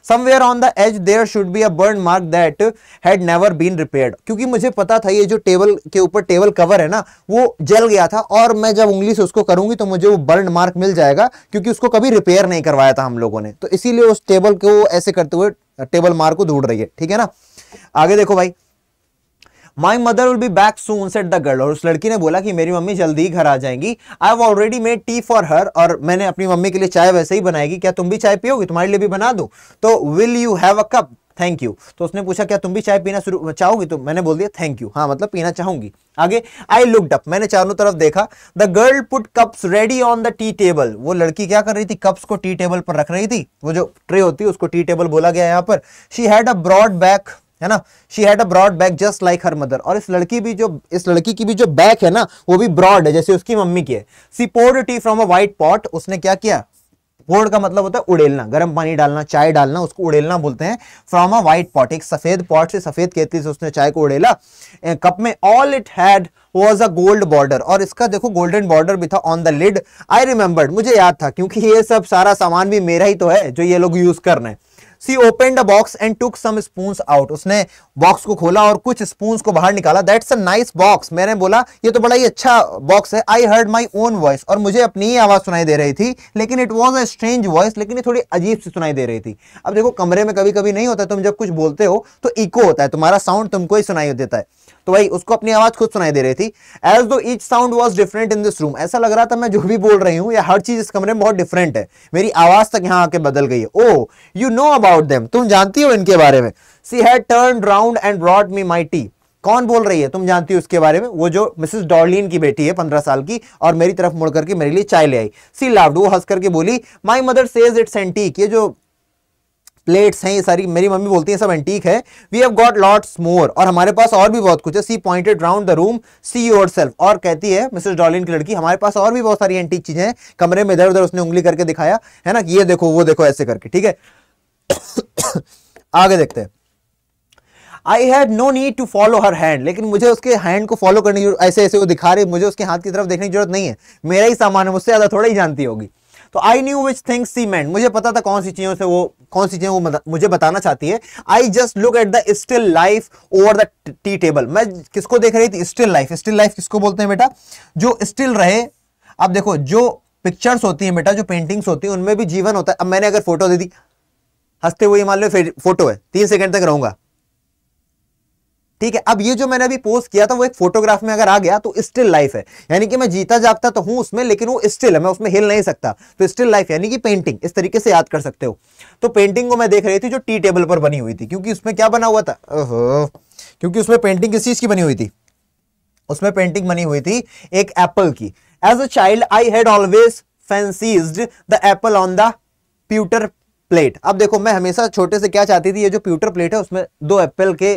Somewhere on the edge there should be a burn mark that had never been repaired, क्योंकि मुझे पता था ये जो टेबल के ऊपर टेबल कवर है ना वो जल गया था, और मैं जब उंगली से उसको करूंगी तो मुझे वो बर्न मार्क मिल जाएगा, क्योंकि उसको कभी रिपेयर नहीं करवाया था हम लोगों ने, तो इसीलिए उस टेबल को ऐसे करते हुए टेबल मार्क को ढूंढ रही है। ठीक है ना, आगे देखो भाई। My mother will be back soon said the girl, और उस लड़की ने बोला कि मेरी मम्मी जल्दी ही घर आ जाएंगी। I have already made tea for her, और मैंने अपनी मम्मी के लिए चाय वैसे ही बनाएगी, क्या तुम भी चाय पियोगी, तुम्हारे लिए भी बना दूं, तो will you have a cup, thank you. तो उसने पूछा क्या तुम भी चाय पीना शुरू चाहोगी, तो मैंने बोल दिया थैंक यू, हाँ मतलब पीना चाहूंगी। आगे आई लुक्ड अप, मैंने चारों तरफ देखा। The girl put cups ready on the tea table, वो लड़की क्या कर रही थी, कप्स को टी टेबल पर रख रही थी, वो जो ट्रे होती है उसको टी टेबल बोला गया यहाँ पर। She had a broad back, है ना, she had a broad back just like her mother, और इस लड़की की भी जो बैक है ना वो भी ब्रॉड है जैसे उसकी मम्मी की है। She poured tea from a white pot, उसने क्या किया, पोर्ड का मतलब होता है उड़ेलना, गर्म पानी डालना, चाय डालना, उसको उड़ेलना बोलते हैं। फ्रॉम अ व्हाइट पॉट, एक सफेद पॉट से, सफेद केतली से उसने चाय को उड़ेला कप में। All it had was a gold border, और इसका देखो गोल्डन बॉर्डर भी था on the lid. I remembered, मुझे याद था क्योंकि ये सब सारा सामान भी मेरा ही तो है जो ये लोग यूज कर रहे हैं। She opened a box and took some spoons out, उसने बॉक्स को खोला और कुछ स्पूंस को बाहर निकाला। That's a nice box, मैंने बोला ये तो बड़ा ही अच्छा बॉक्स है। I heard my own voice, और मुझे अपनी ही आवाज सुनाई दे रही थी, लेकिन it was a strange voice, लेकिन ये थोड़ी अजीब सी सुनाई दे रही थी। अब देखो कमरे में कभी कभी नहीं होता, तुम जब कुछ बोलते हो तो इको होता है, तुम्हारा साउंड तुमको ही सुनाई देता है, तो भाई उसको अपनी आवाज खुद सुनाई दे रही थी। As though each sound was different in this room, ऐसा लग रहा था मैं जो भी बोल रही हूँ या हर चीज इस कमरे में बहुत डिफरेंट है, मेरी आवाज तक यहाँ आके बदल गई है। Oh you know about them, तुम जानती हो इनके बारे में। She had turned round and brought me my tea, कौन बोल रही है, तुम जानती हो उसके बारे में, वो जो मिसेस डार्लिन की बेटी है 15 साल की, और मेरी तरफ मुड़ करके मेरे लिए चाय ले आई। सी लाफ्ड, वो हंस करके बोली। My mother says it's antique, ये जो प्लेट्स हैं ये सारी, मेरी मम्मी बोलती है सब एंटीक है। We have got lots more, और हमारे पास और भी बहुत कुछ है। She pointed round the room, see yourself, और कहती है मिसेस डॉलिन की लड़की, हमारे पास और भी बहुत सारी एंटीक चीजें हैं कमरे में। इधर उधर उसने उंगली करके दिखाया, है ना, ये देखो वो देखो ऐसे करके। ठीक है आगे देखते हैं। I had no need to follow her hand, लेकिन मुझे उसके हैंड को फॉलो करने की जरूरत, ऐसे ऐसे वो दिखा रही, मुझे उसके हाथ की तरफ देखने की जरूरत नहीं है, मेरा ही सामान है, मुझसे ज्यादा थोड़ा ही जानती होगी। तो I knew which things she meant, मुझे पता था कौन सी चीजें वो मुझे बताना चाहती है। I just look at the still life over the tea table, मैं किसको देख रही थी, स्टिल लाइफ किसको बोलते हैं बेटा, जो स्टिल रहे। अब देखो जो पिक्चर्स होती हैं बेटा, जो पेंटिंग्स होती हैं उनमें भी जीवन होता है। अब मैंने अगर फोटो दे दी हंसते हुए, मान लो फोटो है, 3 सेकंड तक रहूंगा, ठीक है। अब ये जो मैंने अभी पोस्ट किया था वो एक फोटोग्राफ में अगर आ गया तो स्टिल लाइफ है, यानी कि मैं जीता जागता तो हूं उसमें, लेकिन वो स्टिल है, मैं उसमें हिल नहीं सकता, तो स्टिल लाइफ यानी कि पेंटिंग, इस तरीके से याद कर सकते हो। तो पेंटिंग को मैं देख रही थी जो टी टेबल पर बनी हुई थी, क्योंकि उसमें क्या बना हुआ था, क्योंकि उसमें पेंटिंग किस चीज की बनी हुई थी, उसमें पेंटिंग बनी हुई थी एक एप्पल की। As a child I had always fancied the apple on the pewter plate. अब देखो मैं हमेशा छोटे से क्या चाहती थी, ये जो प्यूटर प्लेट है उसमें दो एप्पल के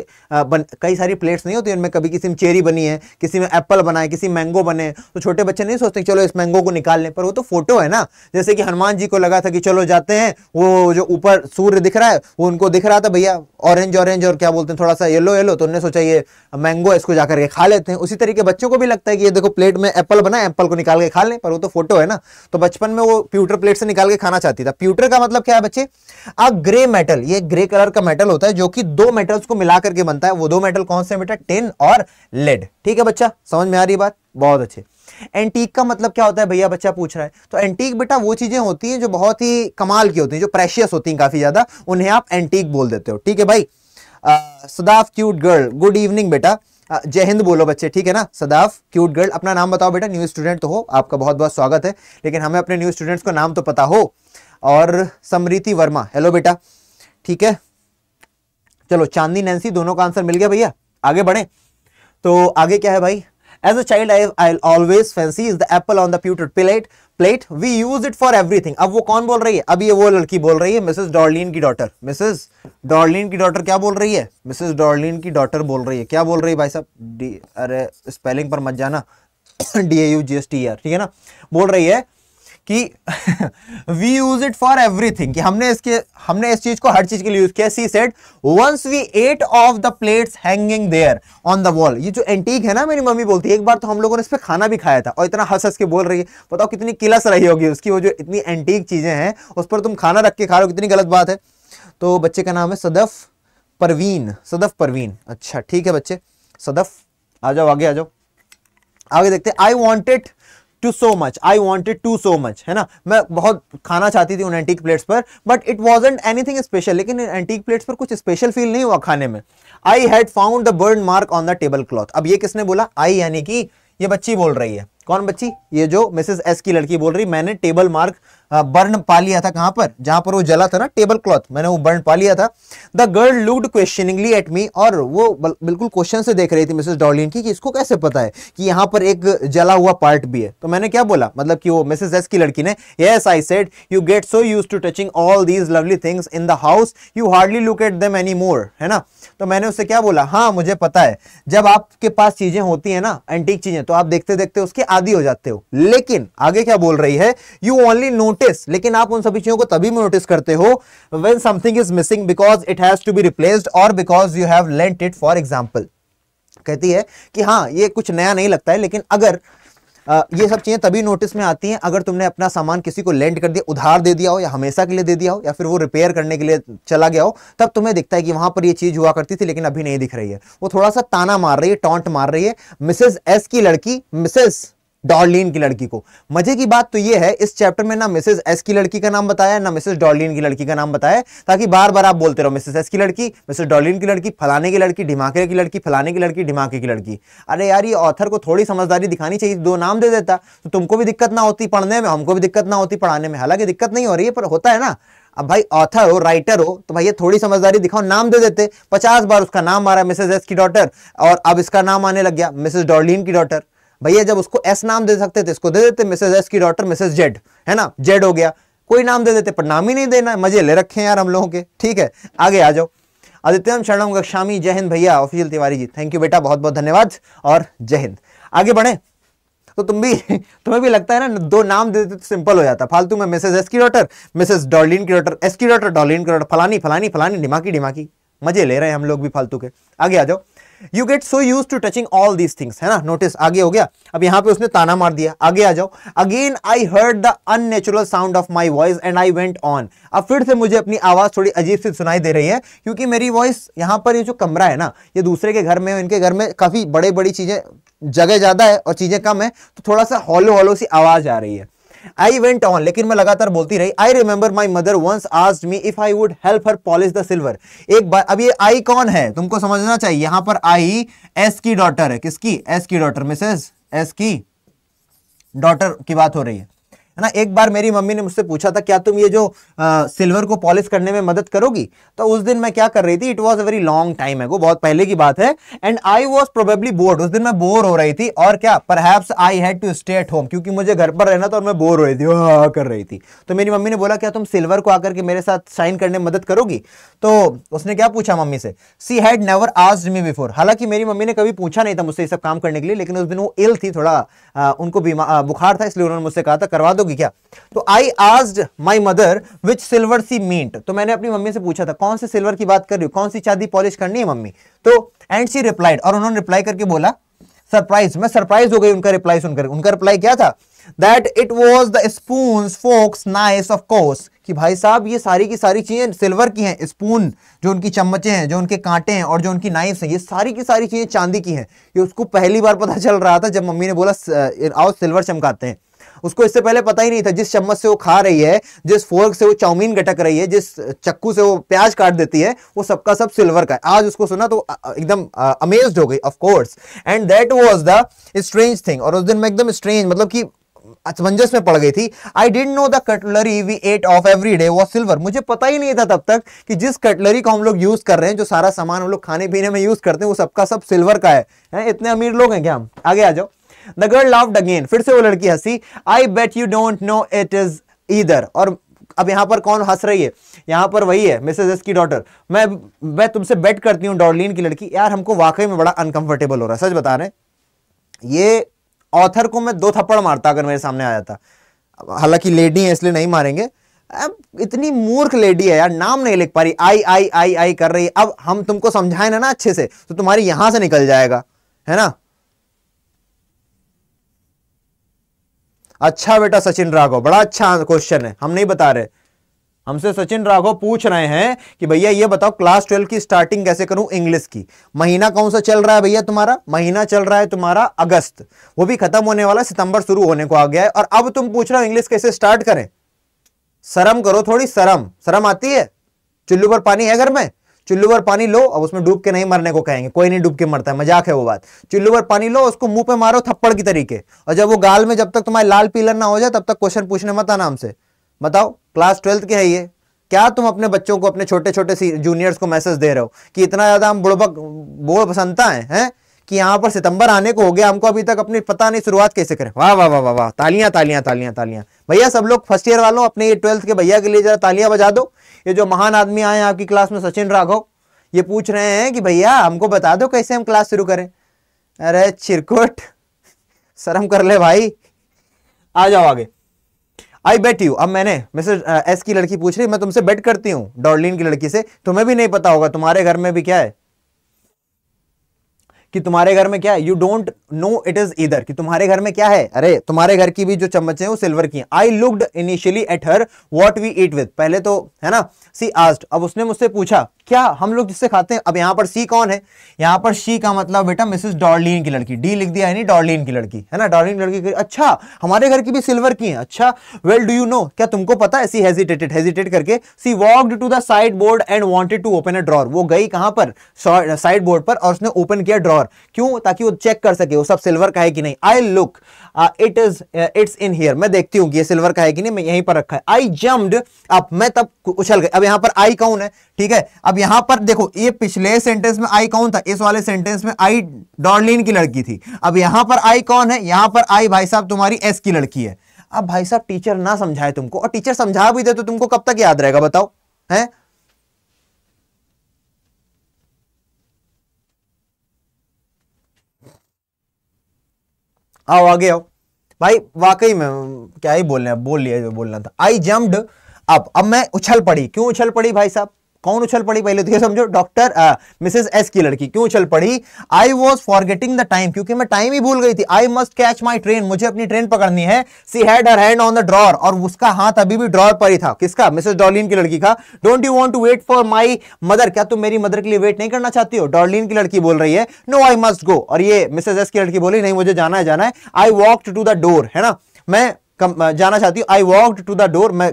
कई सारी प्लेट्स नहीं होती उनमें, कभी किसी में चेरी बनी है, किसी में एप्पल बना है, किसी में मैंगो बने, तो छोटे बच्चे नहीं सोचते चलो इस मैंगो को निकाल लें, पर वो तो फोटो है ना। जैसे कि हनुमान जी को लगा था कि चलो जाते हैं, वो जो ऊपर सूर्य दिख रहा है वो उनको दिख रहा था भैया ऑरेंज ऑरेंज और क्या बोलते हैं थोड़ा सा येलो येलो, तो उन्होंने सोचा ये मैंगो है इसको जाकर के खा लेते हैं। उसी तरीके बच्चों को भी लगता है कि ये देखो प्लेट में एप्पल बना है एप्पल को निकाल के खा लें, पर वो तो फोटो है ना। तो बचपन में वो प्यूटर प्लेट से निकाल के खाना चाहती था। प्यूटर का मतलब क्या है बच्चे, अब ग्रे मेटल, ये ग्रे कलर का मेटल होता है जो कि दो मेटल्स को मिलाकर के बनता है। वो दो मेटल कौन से बेटा, टिन और लेड। ठीक है बच्चा, समझ में आ रही बात, बहुत अच्छे। एंटीक का मतलब क्या होता है भैया, बच्चा पूछ रहा है। तो एंटीक बेटा वो चीजें होती हैं जो बहुत ही कमाल की होती हैं, जो प्रेशियस होती हैं काफी ज्यादा, उन्हें आप एंटीक बोल देते हो। ठीक है भाई। Sadaf cute girl, good evening बेटा, जय हिंद बोलो बच्चे, ठीक है ना। सदाफ क्यूट गर्ल, अपना नाम बताओ बेटा, न्यू स्टूडेंट तो हो, आपका बहुत बहुत स्वागत है, लेकिन हमें अपने न्यू स्टूडेंट्स को नाम तो पता हो। और समृति वर्मा, हेलो बेटा, ठीक है। चलो चांदनी नैन्सी, दोनों का आंसर मिल गया भैया। आगे बढ़े तो आगे क्या है भाई, as a child I always fancy is the apple on the pewter plate, we use it for everything. अब वो कौन बोल रही है, अब ये वो लड़की बोल रही है, मिसेस डार्लिन की डॉटर। मिसेस डार्लिन की डॉटर क्या बोल रही है, मिसेस डार्लिन की डॉटर बोल रही है। क्या बोल रही है भाई साहब, डी, अरे स्पेलिंग पर मत जाना, DAUGSTER, ठीक है ना। बोल रही है कि we use it for everything, कि हमने इस चीज को हर चीज के लिए यूज किया। She said once we ate off the plates hanging there on the wall. ये जो एंटीक है ना, मेरी मम्मी बोलती है एक बार तो हम लोगों ने इस पे खाना भी खाया था। और इतना हंस हंस के बोल रही है, बताओ कितनी किलस रही होगी उसकी, वो जो इतनी एंटीक चीजें हैं उस पर तुम खाना रख के खा रहे हो, कितनी गलत बात है। तो बच्चे का नाम है सदफ परवीन, सदफ परवीन, अच्छा ठीक है बच्चे। सदफ आ जाओ, आगे आ जाओ, आगे देखते। I wanted to so much, I wanted to so much, है ना, मैं बहुत खाना चाहती थी उन एंटीक प्लेट्स पर। But it wasn't anything special, लेकिन एंटीक प्लेट्स पर कुछ स्पेशल फील नहीं हुआ खाने में। I had found the burn mark on the table cloth. अब ये किसने बोला, आई यानी कि ये बच्ची बोल रही है। कौन बच्ची, ये जो मिसेस एस की लड़की बोल रही, मैंने टेबल मार्क बर्न पा लिया था। कहाँ पर, जहां पर वो जला था ना टेबल क्लॉथ, मैंने वो बर्न पा लिया था। The girl looked questioningly at me, और वो बिल्कुल क्वेश्चन से देख रही थी मिसेस डार्लिन की, कि इसको कैसे पता है कि यहाँ पर एक जला हुआ पार्ट भी है। तो मैंने क्या बोला, मतलब कि वो मिसेस एस की लड़की ने, yes I said you get so used to touching all these lovely things in the house you hardly look at them any more, है ना। तो मैंने उससे क्या बोला, हाँ मुझे पता है जब आपके पास चीजें होती है ना एंटीक चीजें, तो आप देखते देखते उसके आदी हो जाते हो। लेकिन आगे क्या बोल रही है, यू ओनली नोटिस, लेकिन आप उन सभी चीजों को तभी में नोटिस करते हो when something is missing because it has to be replaced और because you have lent it for example. कहती है कि हाँ ये कुछ नया नहीं लगता है, लेकिन अगर ये सब चीजें तभी नोटिस में आती हैं अगर तुमने अपना सामान किसी को लेंट कर दिया, उधार दे दिया हो, या हमेशा के लिए दे दिया हो, या फिर वो रिपेयर करने के लिए चला गया हो, तब तुम्हें दिखता है कि वहां पर ये चीज हुआ करती थी लेकिन अभी नहीं दिख रही है। वो थोड़ा सा ताना मार रही है, टॉन्ट मार रही है मिसेस एस की लड़की, मिसेस डार्लिन की लड़की को। मजे की बात तो ये है इस चैप्टर में ना मिसेस एस की लड़की का नाम बताया, ना मिसेस डार्लिन की लड़की का नाम बताया, ताकि बार बार आप बोलते रहो मिसेस एस की लड़की, मिसेस डार्लिन की लड़की, फलाने की लड़की, ढिमाके की लड़की, फलाने की लड़की, ढिमाके की लड़की। अरे यार ये ऑथर को थोड़ी समझदारी दिखानी चाहिए, दो नाम दे देता तो तुमको भी दिक्कत ना होती पढ़ने में, हमको भी दिक्कत ना होती पढ़ाने में। हालांकि दिक्कत नहीं हो रही है पर होता है ना। अब भाई ऑथर हो, राइटर हो, तो भाई ये थोड़ी समझदारी दिखाओ, नाम दे देते। 50 बार उसका नाम आ रहा है मिसेस एस की डॉटर, और अब इसका नाम आने लग गया मिसेस डार्लिन की डॉटर। भैया जब उसको एस नाम दे सकते थे इसको दे देते मिसेज एस की डॉटर मिसेज जेड, है ना, जेड हो गया, कोई नाम दे देते पर नाम ही नहीं देना, मजे ले रखे हैं यार हम लोगों के। ठीक है आगे आ जाओ। आदित्यम शरणम गच्छामी, जय हिंद भैया। Official Tiwari ji thank you बेटा, बहुत बहुत धन्यवाद और जय हिंद। आगे बढ़े तो तुम्हें भी लगता है ना दो नाम दे देते तो सिंपल हो जाता, फालतू में मिसेज एस की डॉटर, मिसेज डार्लिन की डॉटर, एस की डॉटर, डार्लिन की डॉटर, फलानी फलानी फलानी, ढिमाकी ढिमाकी, मजे ले रहे हैं हम लोग भी फालतू के। आगे आ जाओ। You get so used to touching all these things, है ना, नोटिस आगे हो गया। अब यहाँ पे उसने ताना मार दिया, आगे आ जाओ। Again I heard the unnatural sound of my voice and I went on. अब फिर से मुझे अपनी आवाज थोड़ी अजीब सी सुनाई दे रही है क्योंकि मेरी वॉइस यहाँ पर, ये जो कमरा है ना ये दूसरे के घर में, इनके घर में काफी बड़े बड़ी चीजें, जगह ज्यादा है और चीजें कम है, तो थोड़ा सा हॉलो हॉलो सी आवाज आ रही है। I went on, लेकिन मैं लगातार बोलती रही। I remember my mother once asked me if I would help her polish the silver. एक बार, अब ये I कौन है तुमको समझना चाहिए, यहाँ पर I S की डॉटर है, किसकी, S की डॉटर, मिसेस S की डॉटर की बात हो रही है। है ना। एक बार मेरी मम्मी ने मुझसे पूछा था क्या तुम ये जो सिल्वर को पॉलिश करने में मदद करोगी, तो उस दिन मैं क्या कर रही थी, it was a very long time है, वो बहुत पहले की बात है, and I was probably bored, उस दिन मैं बोर हो रही थी और क्या perhaps I had to stay at home, क्योंकि मुझे घर पर रहना था और मैं बोर हो रही थी, हाँ कर रही थी। तो मेरी मम्मी ने बोला क्या तुम सिल्वर को आकर के मेरे साथ साइन करने में मदद करोगी, तो उसने क्या पूछा मम्मी से, she had never asked me before, हालांकि मेरी मम्मी ने कभी पूछा नहीं था मुझसे ये सब काम करने के लिए, लेकिन उस दिन वो इल थी थोड़ा, उनको बुखार था, इसलिए उन्होंने मुझसे कहा था करवा दोगी क्या। तो I asked my mother which silver she meant, तो मैंने अपनी मम्मी से पूछा था कौन से सिल्वर की बात कर रही हो, कौन सी चांदी पॉलिश करनी है मम्मी, तो एंड शी रिप्लाइड, और उन्होंने रिप्लाई करके बोला, सरप्राइज, मैं सरप्राइज हो गई उनका रिप्लाई सुनकर। उनका रिप्लाई क्या था, that it was the spoons forks knife of course, कि भाई साहब ये सारी की सारी चीजें सिल्वर की हैं, स्पून जो उनकी चम्मचे हैं, जो उनके कांटे हैं और जो उनकी नाइफ्स हैं, ये सारी की सारी चीजें चांदी की हैं। ये उसको पहली बार पता चल रहा था जब मम्मी ने बोला आओ सिल्वर चमकाते हैं, उसको इससे पहले पता ही नहीं था। जिस चम्मच से वो खा रही है, जिस फोर्क से वो चाउमीन गटक रही है, जिस चक्कू से वो प्याज काट देती है, वो सबका सब सिल्वर का है। आज उसको सुना तो एकदम अमेज्ड हो गई, of course. And that was the strange thing, और उस दिन मैं एकदम स्ट्रेंज मतलब कि असमंजस में पड़ गई थी। I didn't know the cutlery we ate off every day was silver, मुझे पता ही नहीं था तब तक कि जिस कटलरी को हम लोग यूज कर रहे हैं, जो सारा सामान हम लोग खाने पीने में यूज करते हैं, वो सबका सब सिल्वर का है। इतने अमीर लोग हैं क्या हम। आगे आ जाओ। The girl laughed again, फिर से वो लड़की हंसी। I bet you don't know it is either, और अब यहाँ पर कौन हंस रही है, यहाँ पर वही है मिसेज एस की डॉटर। मैं तुमसे बेट करती हूँ डॉर्लिन की लड़की। यार हमको वाकई में बड़ा अनकंफर्टेबल हो रहा है, सच बता रहे हैं। ये ऑथर को मैं दो थप्पड़ मारता अगर मेरे सामने आ जाता, हालांकि लेडी है इसलिए नहीं मारेंगे। अब इतनी मूर्ख लेडी है यार, नाम नहीं लिख पा रही, आई आई आई आई कर रही है। अब हम तुमको समझाए ना अच्छे से तो तुम्हारी यहाँ से निकल जाएगा, है ना। अच्छा बेटा सचिन राघव, बड़ा अच्छा क्वेश्चन है, हम नहीं बता रहे, हमसे सचिन राघव पूछ रहे हैं कि भैया ये बताओ क्लास 12 की स्टार्टिंग कैसे करूं इंग्लिश की। महीना कौन सा चल रहा है भैया तुम्हारा, महीना चल रहा है तुम्हारा अगस्त, वो भी खत्म होने वाला, सितंबर शुरू होने को आ गया है, और अब तुम पूछ रहे हो इंग्लिश कैसे स्टार्ट करें। शर्म करो थोड़ी, शर्म शर्म आती है। चुल्लू पर पानी है घर में, चुल्लू पर पानी लो, अब उसमें डूब के नहीं मरने को कहेंगे, कोई नहीं डूब के मरता है, मजाक है वो बात। चुल्लू पर पानी लो, उसको मुंह पे मारो थप्पड़ की तरीके, और जब वो गाल में जब तक तुम्हारे लाल पीलर ना हो जाए तब तक क्वेश्चन पूछने मत आना हमसे। बताओ क्लास 12 के है ये, क्या तुम अपने बच्चों को, अपने छोटे छोटे जूनियर्स को मैसेज दे रहे हो कि इतना ज्यादा हम बुड़बक बोल पसंदता है कि यहाँ पर सितंबर आने को हो गया, हमको अभी तक अपनी पता नहीं शुरुआत कैसे करें। वाह वाह वाह वाह वाह, तालियां तालियां तालियां तालियां। भैया सब लोग फर्स्ट ईयर वालों, अपने ये 12th के भैया के लिए जरा तालियां बजा दो। ये जो महान आदमी आए हैं आपकी क्लास में, सचिन राघव, ये पूछ रहे हैं कि भैया हमको बता दो कैसे हम क्लास शुरू करें। अरे चिरकुट, शर्म कर ले भाई। आ जाओ आगे। आई बेट यू, अब मैंने मिसेज एस की लड़की पूछ रही, मैं तुमसे बेट करती हूँ डॉर्लिन की लड़की से, तुम्हें भी नहीं पता होगा तुम्हारे घर में भी क्या है, कि तुम्हारे घर में क्या है। You don't know it is either, कि तुम्हारे घर में क्या है। अरे तुम्हारे घर की भी जो चम्मचें हैं वो सिल्वर की हैं। I looked initially at her what we eat with, पहले तो है ना। सी आस्क्ड, अब उसने मुझसे पूछा क्या हम लोग जिससे खाते हैं। अब यहाँ पर सी कौन है, यहाँ पर शी का मतलब बेटा मिसेज डॉर्लिन की लड़की, डी लिख दिया यानी डॉर्लिन की लड़की, है ना, डॉर्लिन की लड़की। अच्छा हमारे घर की भी सिल्वर की है, अच्छा। वेल डू यू नो, क्या तुमको पता है। सी हेजिटेटेड, हेजिटेट करके she walked to the sideboard and wanted to open a drawer, वो गई कहाँ पर, साइड बोर्ड पर, और उसने ओपन किया ड्रॉर। क्यों, ताकि वो चेक कर सके वो सब सिल्वर का है कि नहीं। I look it is it's in here, मैं देखती हूँ कि ये सिल्वर का है कि नहीं, मैं यहीं पर रखा है। आई जम्प्ड अप, मैं तब उछल गई। अब यहाँ पर आई कौन है, ठीक है। अब यहाँ पर देखो ये पिछले सेंटेंस में आई कौन था, इस वाले सेंटेंस में आई डॉर्लिन की लड़की थी। अब यहाँ पर आई कौन है, यहाँ पर आई भाई साहब तुम्हारी एस की लड़की है। अब भाई साहब टीचर ना समझाए तुमको, और टीचर समझा भी दे तो तुमको कब तक याद रहेगा बताओ, है। आओ आगे आओ भाई, वाकई में क्या ही बोलने, अब बोल लिया जो बोलना था। आई जम्प्ड अप, अब मैं उछल पड़ी। क्यों उछल पड़ी भाई साहब, कौन उछल पड़ी पहले तो ये समझो, डॉक्टर मिसेस एस की लड़की क्यों उछल पड़ी। I was forgetting the time, क्योंकि मैं टाइम ही भूल गई थी। I must catch my train, मुझे अपनी ट्रेन पकड़नी है। She had her hand on the drawer, और उसका हाथ अभी भी ड्रॉर पर ही था। किसका, मिसेस डॉर्लिन की लड़की का। Don't you want to wait for my mother, क्या तुम मेरी मदर के लिए वेट नहीं करना चाहती हो। डॉर्लिन की लड़की बोल रही है नो आई मस्ट गो, और ये मिसेस एस की लड़की बोली नहीं मुझे जाना है जाना है। I walked to the door, है ना, मैं जाना चाहती हूँ। I walked to the door, मैं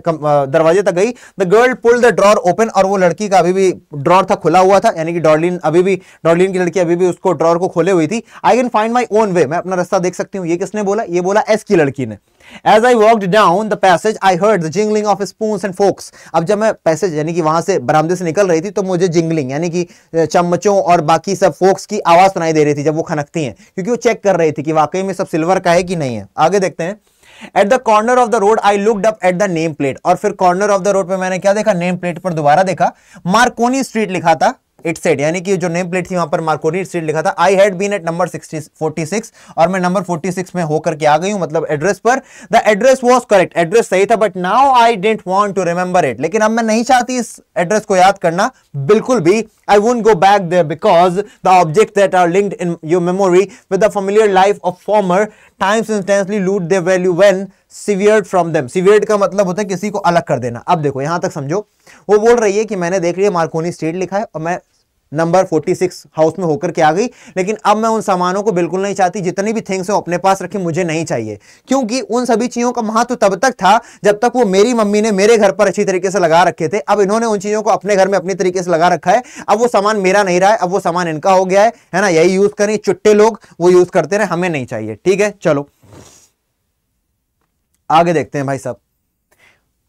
दरवाजे तक गई। The girl pulled the drawer open, और वो लड़की का अभी भी ड्रॉर था खुला हुआ था, यानी कि डॉर्लिन अभी भी, डॉर्लिन की लड़की अभी भी उसको ड्रॉर को खोले हुई थी। I can find my own way, मैं अपना रास्ता देख सकती हूँ। ये किसने बोला? ये बोला एस की लड़की ने। As I walked down the passage, I heard the jingling of spoons and forks. अब जब मैं passage यानी कि वहां से बरामदे से निकल रही थी तो मुझे jingling यानी कि चम्मचों और बाकी सब forks की आवाज सुनाई दे रही थी जब वो खनकती हैं, क्योंकि वो चेक कर रही थी कि वाकई में सब सिल्वर का है कि नहीं है। आगे देखते हैं। At the corner of the road, I looked up at the name plate. और फिर corner of the road पे मैंने क्या देखा? Name plate पर दोबारा देखा, Marconi Street लिखा था। इट सेट यानी कि जो नेम प्लेट थी वहां पर मार्कोनी स्ट्रीट लिखा था। I had been at number 46 और मैं नंबर 46 में होकर के आ गई हूं, मतलब एड्रेस पर। The address was correct, address सही था। But now I didn't want to remember it, लेकिन अब मैं नहीं चाहती इस एड्रेस को याद करना बिल्कुल भी। I won't go back there because the object that are linked in your memory with the familiar life of former times instantly lose their value when severed from them. Severed का मतलब होता है किसी को अलग कर देना। अब देखो यहां तक समझो, वो बोल रही है कि मैंने देख लिया मार्कोनी स्ट्रीट लिखा है और मैं नंबर 46 हाउस में होकर के आ गई, लेकिन अब मैं उन सामानों को बिल्कुल नहीं चाहती। जितनी भी थिंग्स हैं अपने पास रखी मुझे नहीं चाहिए, क्योंकि उन सभी चीज़ों का महत्व तब तक था जब तक वो मेरी मम्मी ने मेरे घर पर अच्छी तरीके से लगा रखे थे। अब इन्होंने उन चीज़ों को अपने घर में अपनी तरीके से लगा रखा है। अब वो सामान मेरा नहीं रहा है, अब वो सामान इनका हो गया है ना। यही यूज़ करें चुट्टे लोग, वो यूज़ करते रहे, हमें नहीं चाहिए। ठीक है, चलो आगे देखते हैं भाई साहब।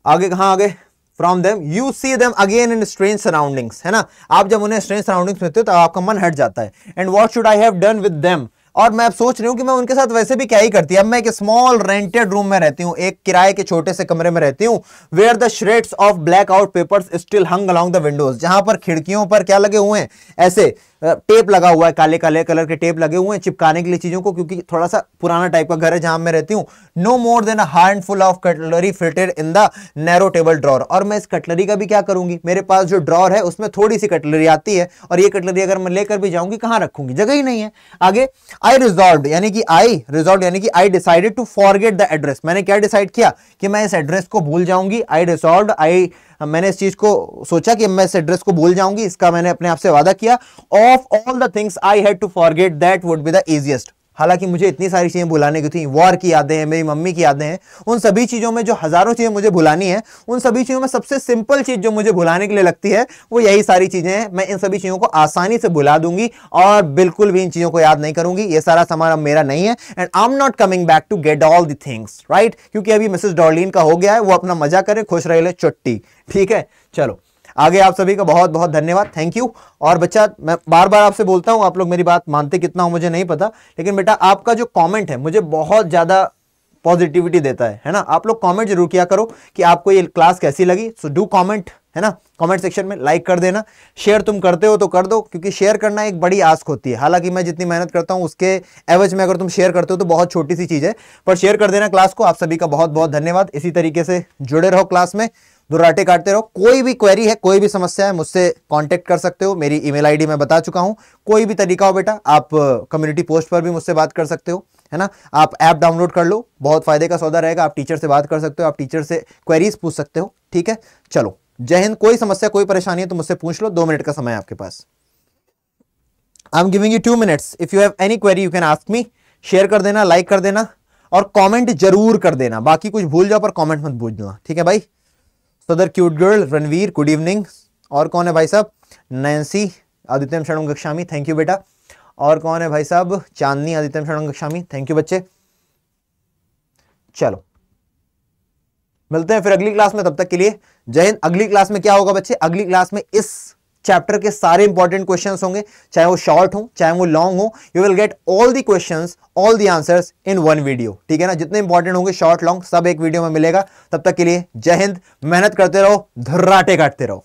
आगे कहाँ? आगे From them, you see them again in strange surroundings, है ना। आप जब उन्हें strange surroundings मिलते हो तो आपका मन हट जाता है। And what should I have done with them? और मैं अब सोच रही हूँ कि मैं उनके साथ वैसे भी क्या ही करती। अब मैं एक स्मॉल रेंटेड रूम में रहती हूँ, एक किराए के छोटे से कमरे में रहती हूँ। Where the shreds of blackout papers still hung along the windows, जहां पर खिड़कियों पर क्या लगे हुए हैं, ऐसे टेप लगा हुआ है, काले काले कलर के टेप लगे हुए हैं चिपकाने के लिए चीज़ों को, क्योंकि थोड़ा सा पुराना टाइप का घर है जहां मैं रहती हूँ। No more than a handful of cutlery fitted in the narrow table drawer, और मैं इस कटलरी का भी क्या करूंगी? मेरे पास जो ड्रॉर है उसमें थोड़ी सी कटलरी आती है, और ये कटलरी अगर मैं लेकर भी जाऊंगी कहाँ रखूंगी, जगह ही नहीं है। आगे I decided to forget the address, मैंने क्या डिसाइड किया कि मैं इस एड्रेस को भूल जाऊंगी। मैंने इस चीज को सोचा कि मैं इस एड्रेस को भूल जाऊंगी, इसका मैंने अपने आप से वादा किया। Of all the things I had to forget that would be the easiest, हालांकि मुझे इतनी सारी चीजें भुलाने की थी, वॉर की यादें हैं, मेरी मम्मी की यादें हैं, उन सभी चीजों में जो हजारों चीजें मुझे भुलानी है, उन सभी चीजों में सबसे सिंपल चीज जो मुझे भुलाने के लिए लगती है वो यही सारी चीजें हैं। मैं इन सभी चीजों को आसानी से भुला दूंगी और बिल्कुल भी इन चीजों को याद नहीं करूंगी। ये सारा सामान अब मेरा नहीं है। And I am not coming back to get all the things, right, क्योंकि अभी मिसेस डॉर्लिन का हो गया है, वो अपना मजा करे, खुश रह ले चुट्टी। ठीक है, चलो आगे। आप सभी का बहुत बहुत धन्यवाद, थैंक यू। और बच्चा, मैं बार बार आपसे बोलता हूँ, आप लोग मेरी बात मानते कितना हो मुझे नहीं पता, लेकिन बेटा आपका जो कमेंट है मुझे बहुत ज़्यादा पॉजिटिविटी देता है ना। आप लोग कमेंट जरूर किया करो कि आपको ये क्लास कैसी लगी। सो डू कमेंट, है ना, कमेंट सेक्शन में लाइक कर देना। शेयर तुम करते हो तो कर दो, क्योंकि शेयर करना एक बड़ी आस्क होती है। हालांकि मैं जितनी मेहनत करता हूँ उसके एवज में अगर तुम शेयर करते हो तो बहुत छोटी सी चीज़ है, पर शेयर कर देना क्लास को। आप सभी का बहुत बहुत धन्यवाद। इसी तरीके से जुड़े रहो क्लास में, दुर्राटे काटते रहो। कोई भी क्वेरी है, कोई भी समस्या है, मुझसे कांटेक्ट कर सकते हो। मेरी ईमेल आईडी मैं बता चुका हूँ। कोई भी तरीका हो बेटा, आप कम्युनिटी पोस्ट पर भी मुझसे बात कर सकते हो, है ना। आप ऐप डाउनलोड कर लो, बहुत फायदे का सौदा रहेगा। आप टीचर से बात कर सकते हो, आप टीचर से क्वेरीज पूछ सकते हो। ठीक है, चलो जय हिंद। कोई समस्या, कोई परेशानी है तो मुझसे पूछ लो, 2 मिनट का समय आपके पास। I am giving you 2 minutes, if you have any query you can ask me. Share कर देना, लाइक कर देना और कॉमेंट जरूर कर देना। बाकी कुछ भूल जाओ पर कॉमेंट मत भूल देना, ठीक है भाई। सदर cute girl, Ranveer, good evening. और कौन है भाई साहब? नैन्सी, आदित्यम शरणम गक्षामी, थैंक यू बेटा। और कौन है भाई साहब? चांदनी, आदित्यम शरणम गक्षामी, थैंक यू बच्चे। चलो मिलते हैं फिर अगली क्लास में, तब तक के लिए जय हिंद। अगली क्लास में क्या होगा बच्चे? अगली क्लास में इस चैप्टर के सारे इंपॉर्टेंट क्वेश्चंस होंगे, चाहे वो शॉर्ट हो चाहे वो लॉन्ग हो। You will get all the questions, all the answers in one video, ठीक है ना। जितने इंपॉर्टेंट होंगे शॉर्ट लॉन्ग सब एक वीडियो में मिलेगा। तब तक के लिए जय हिंद। मेहनत करते रहो, धर्राटे काटते रहो।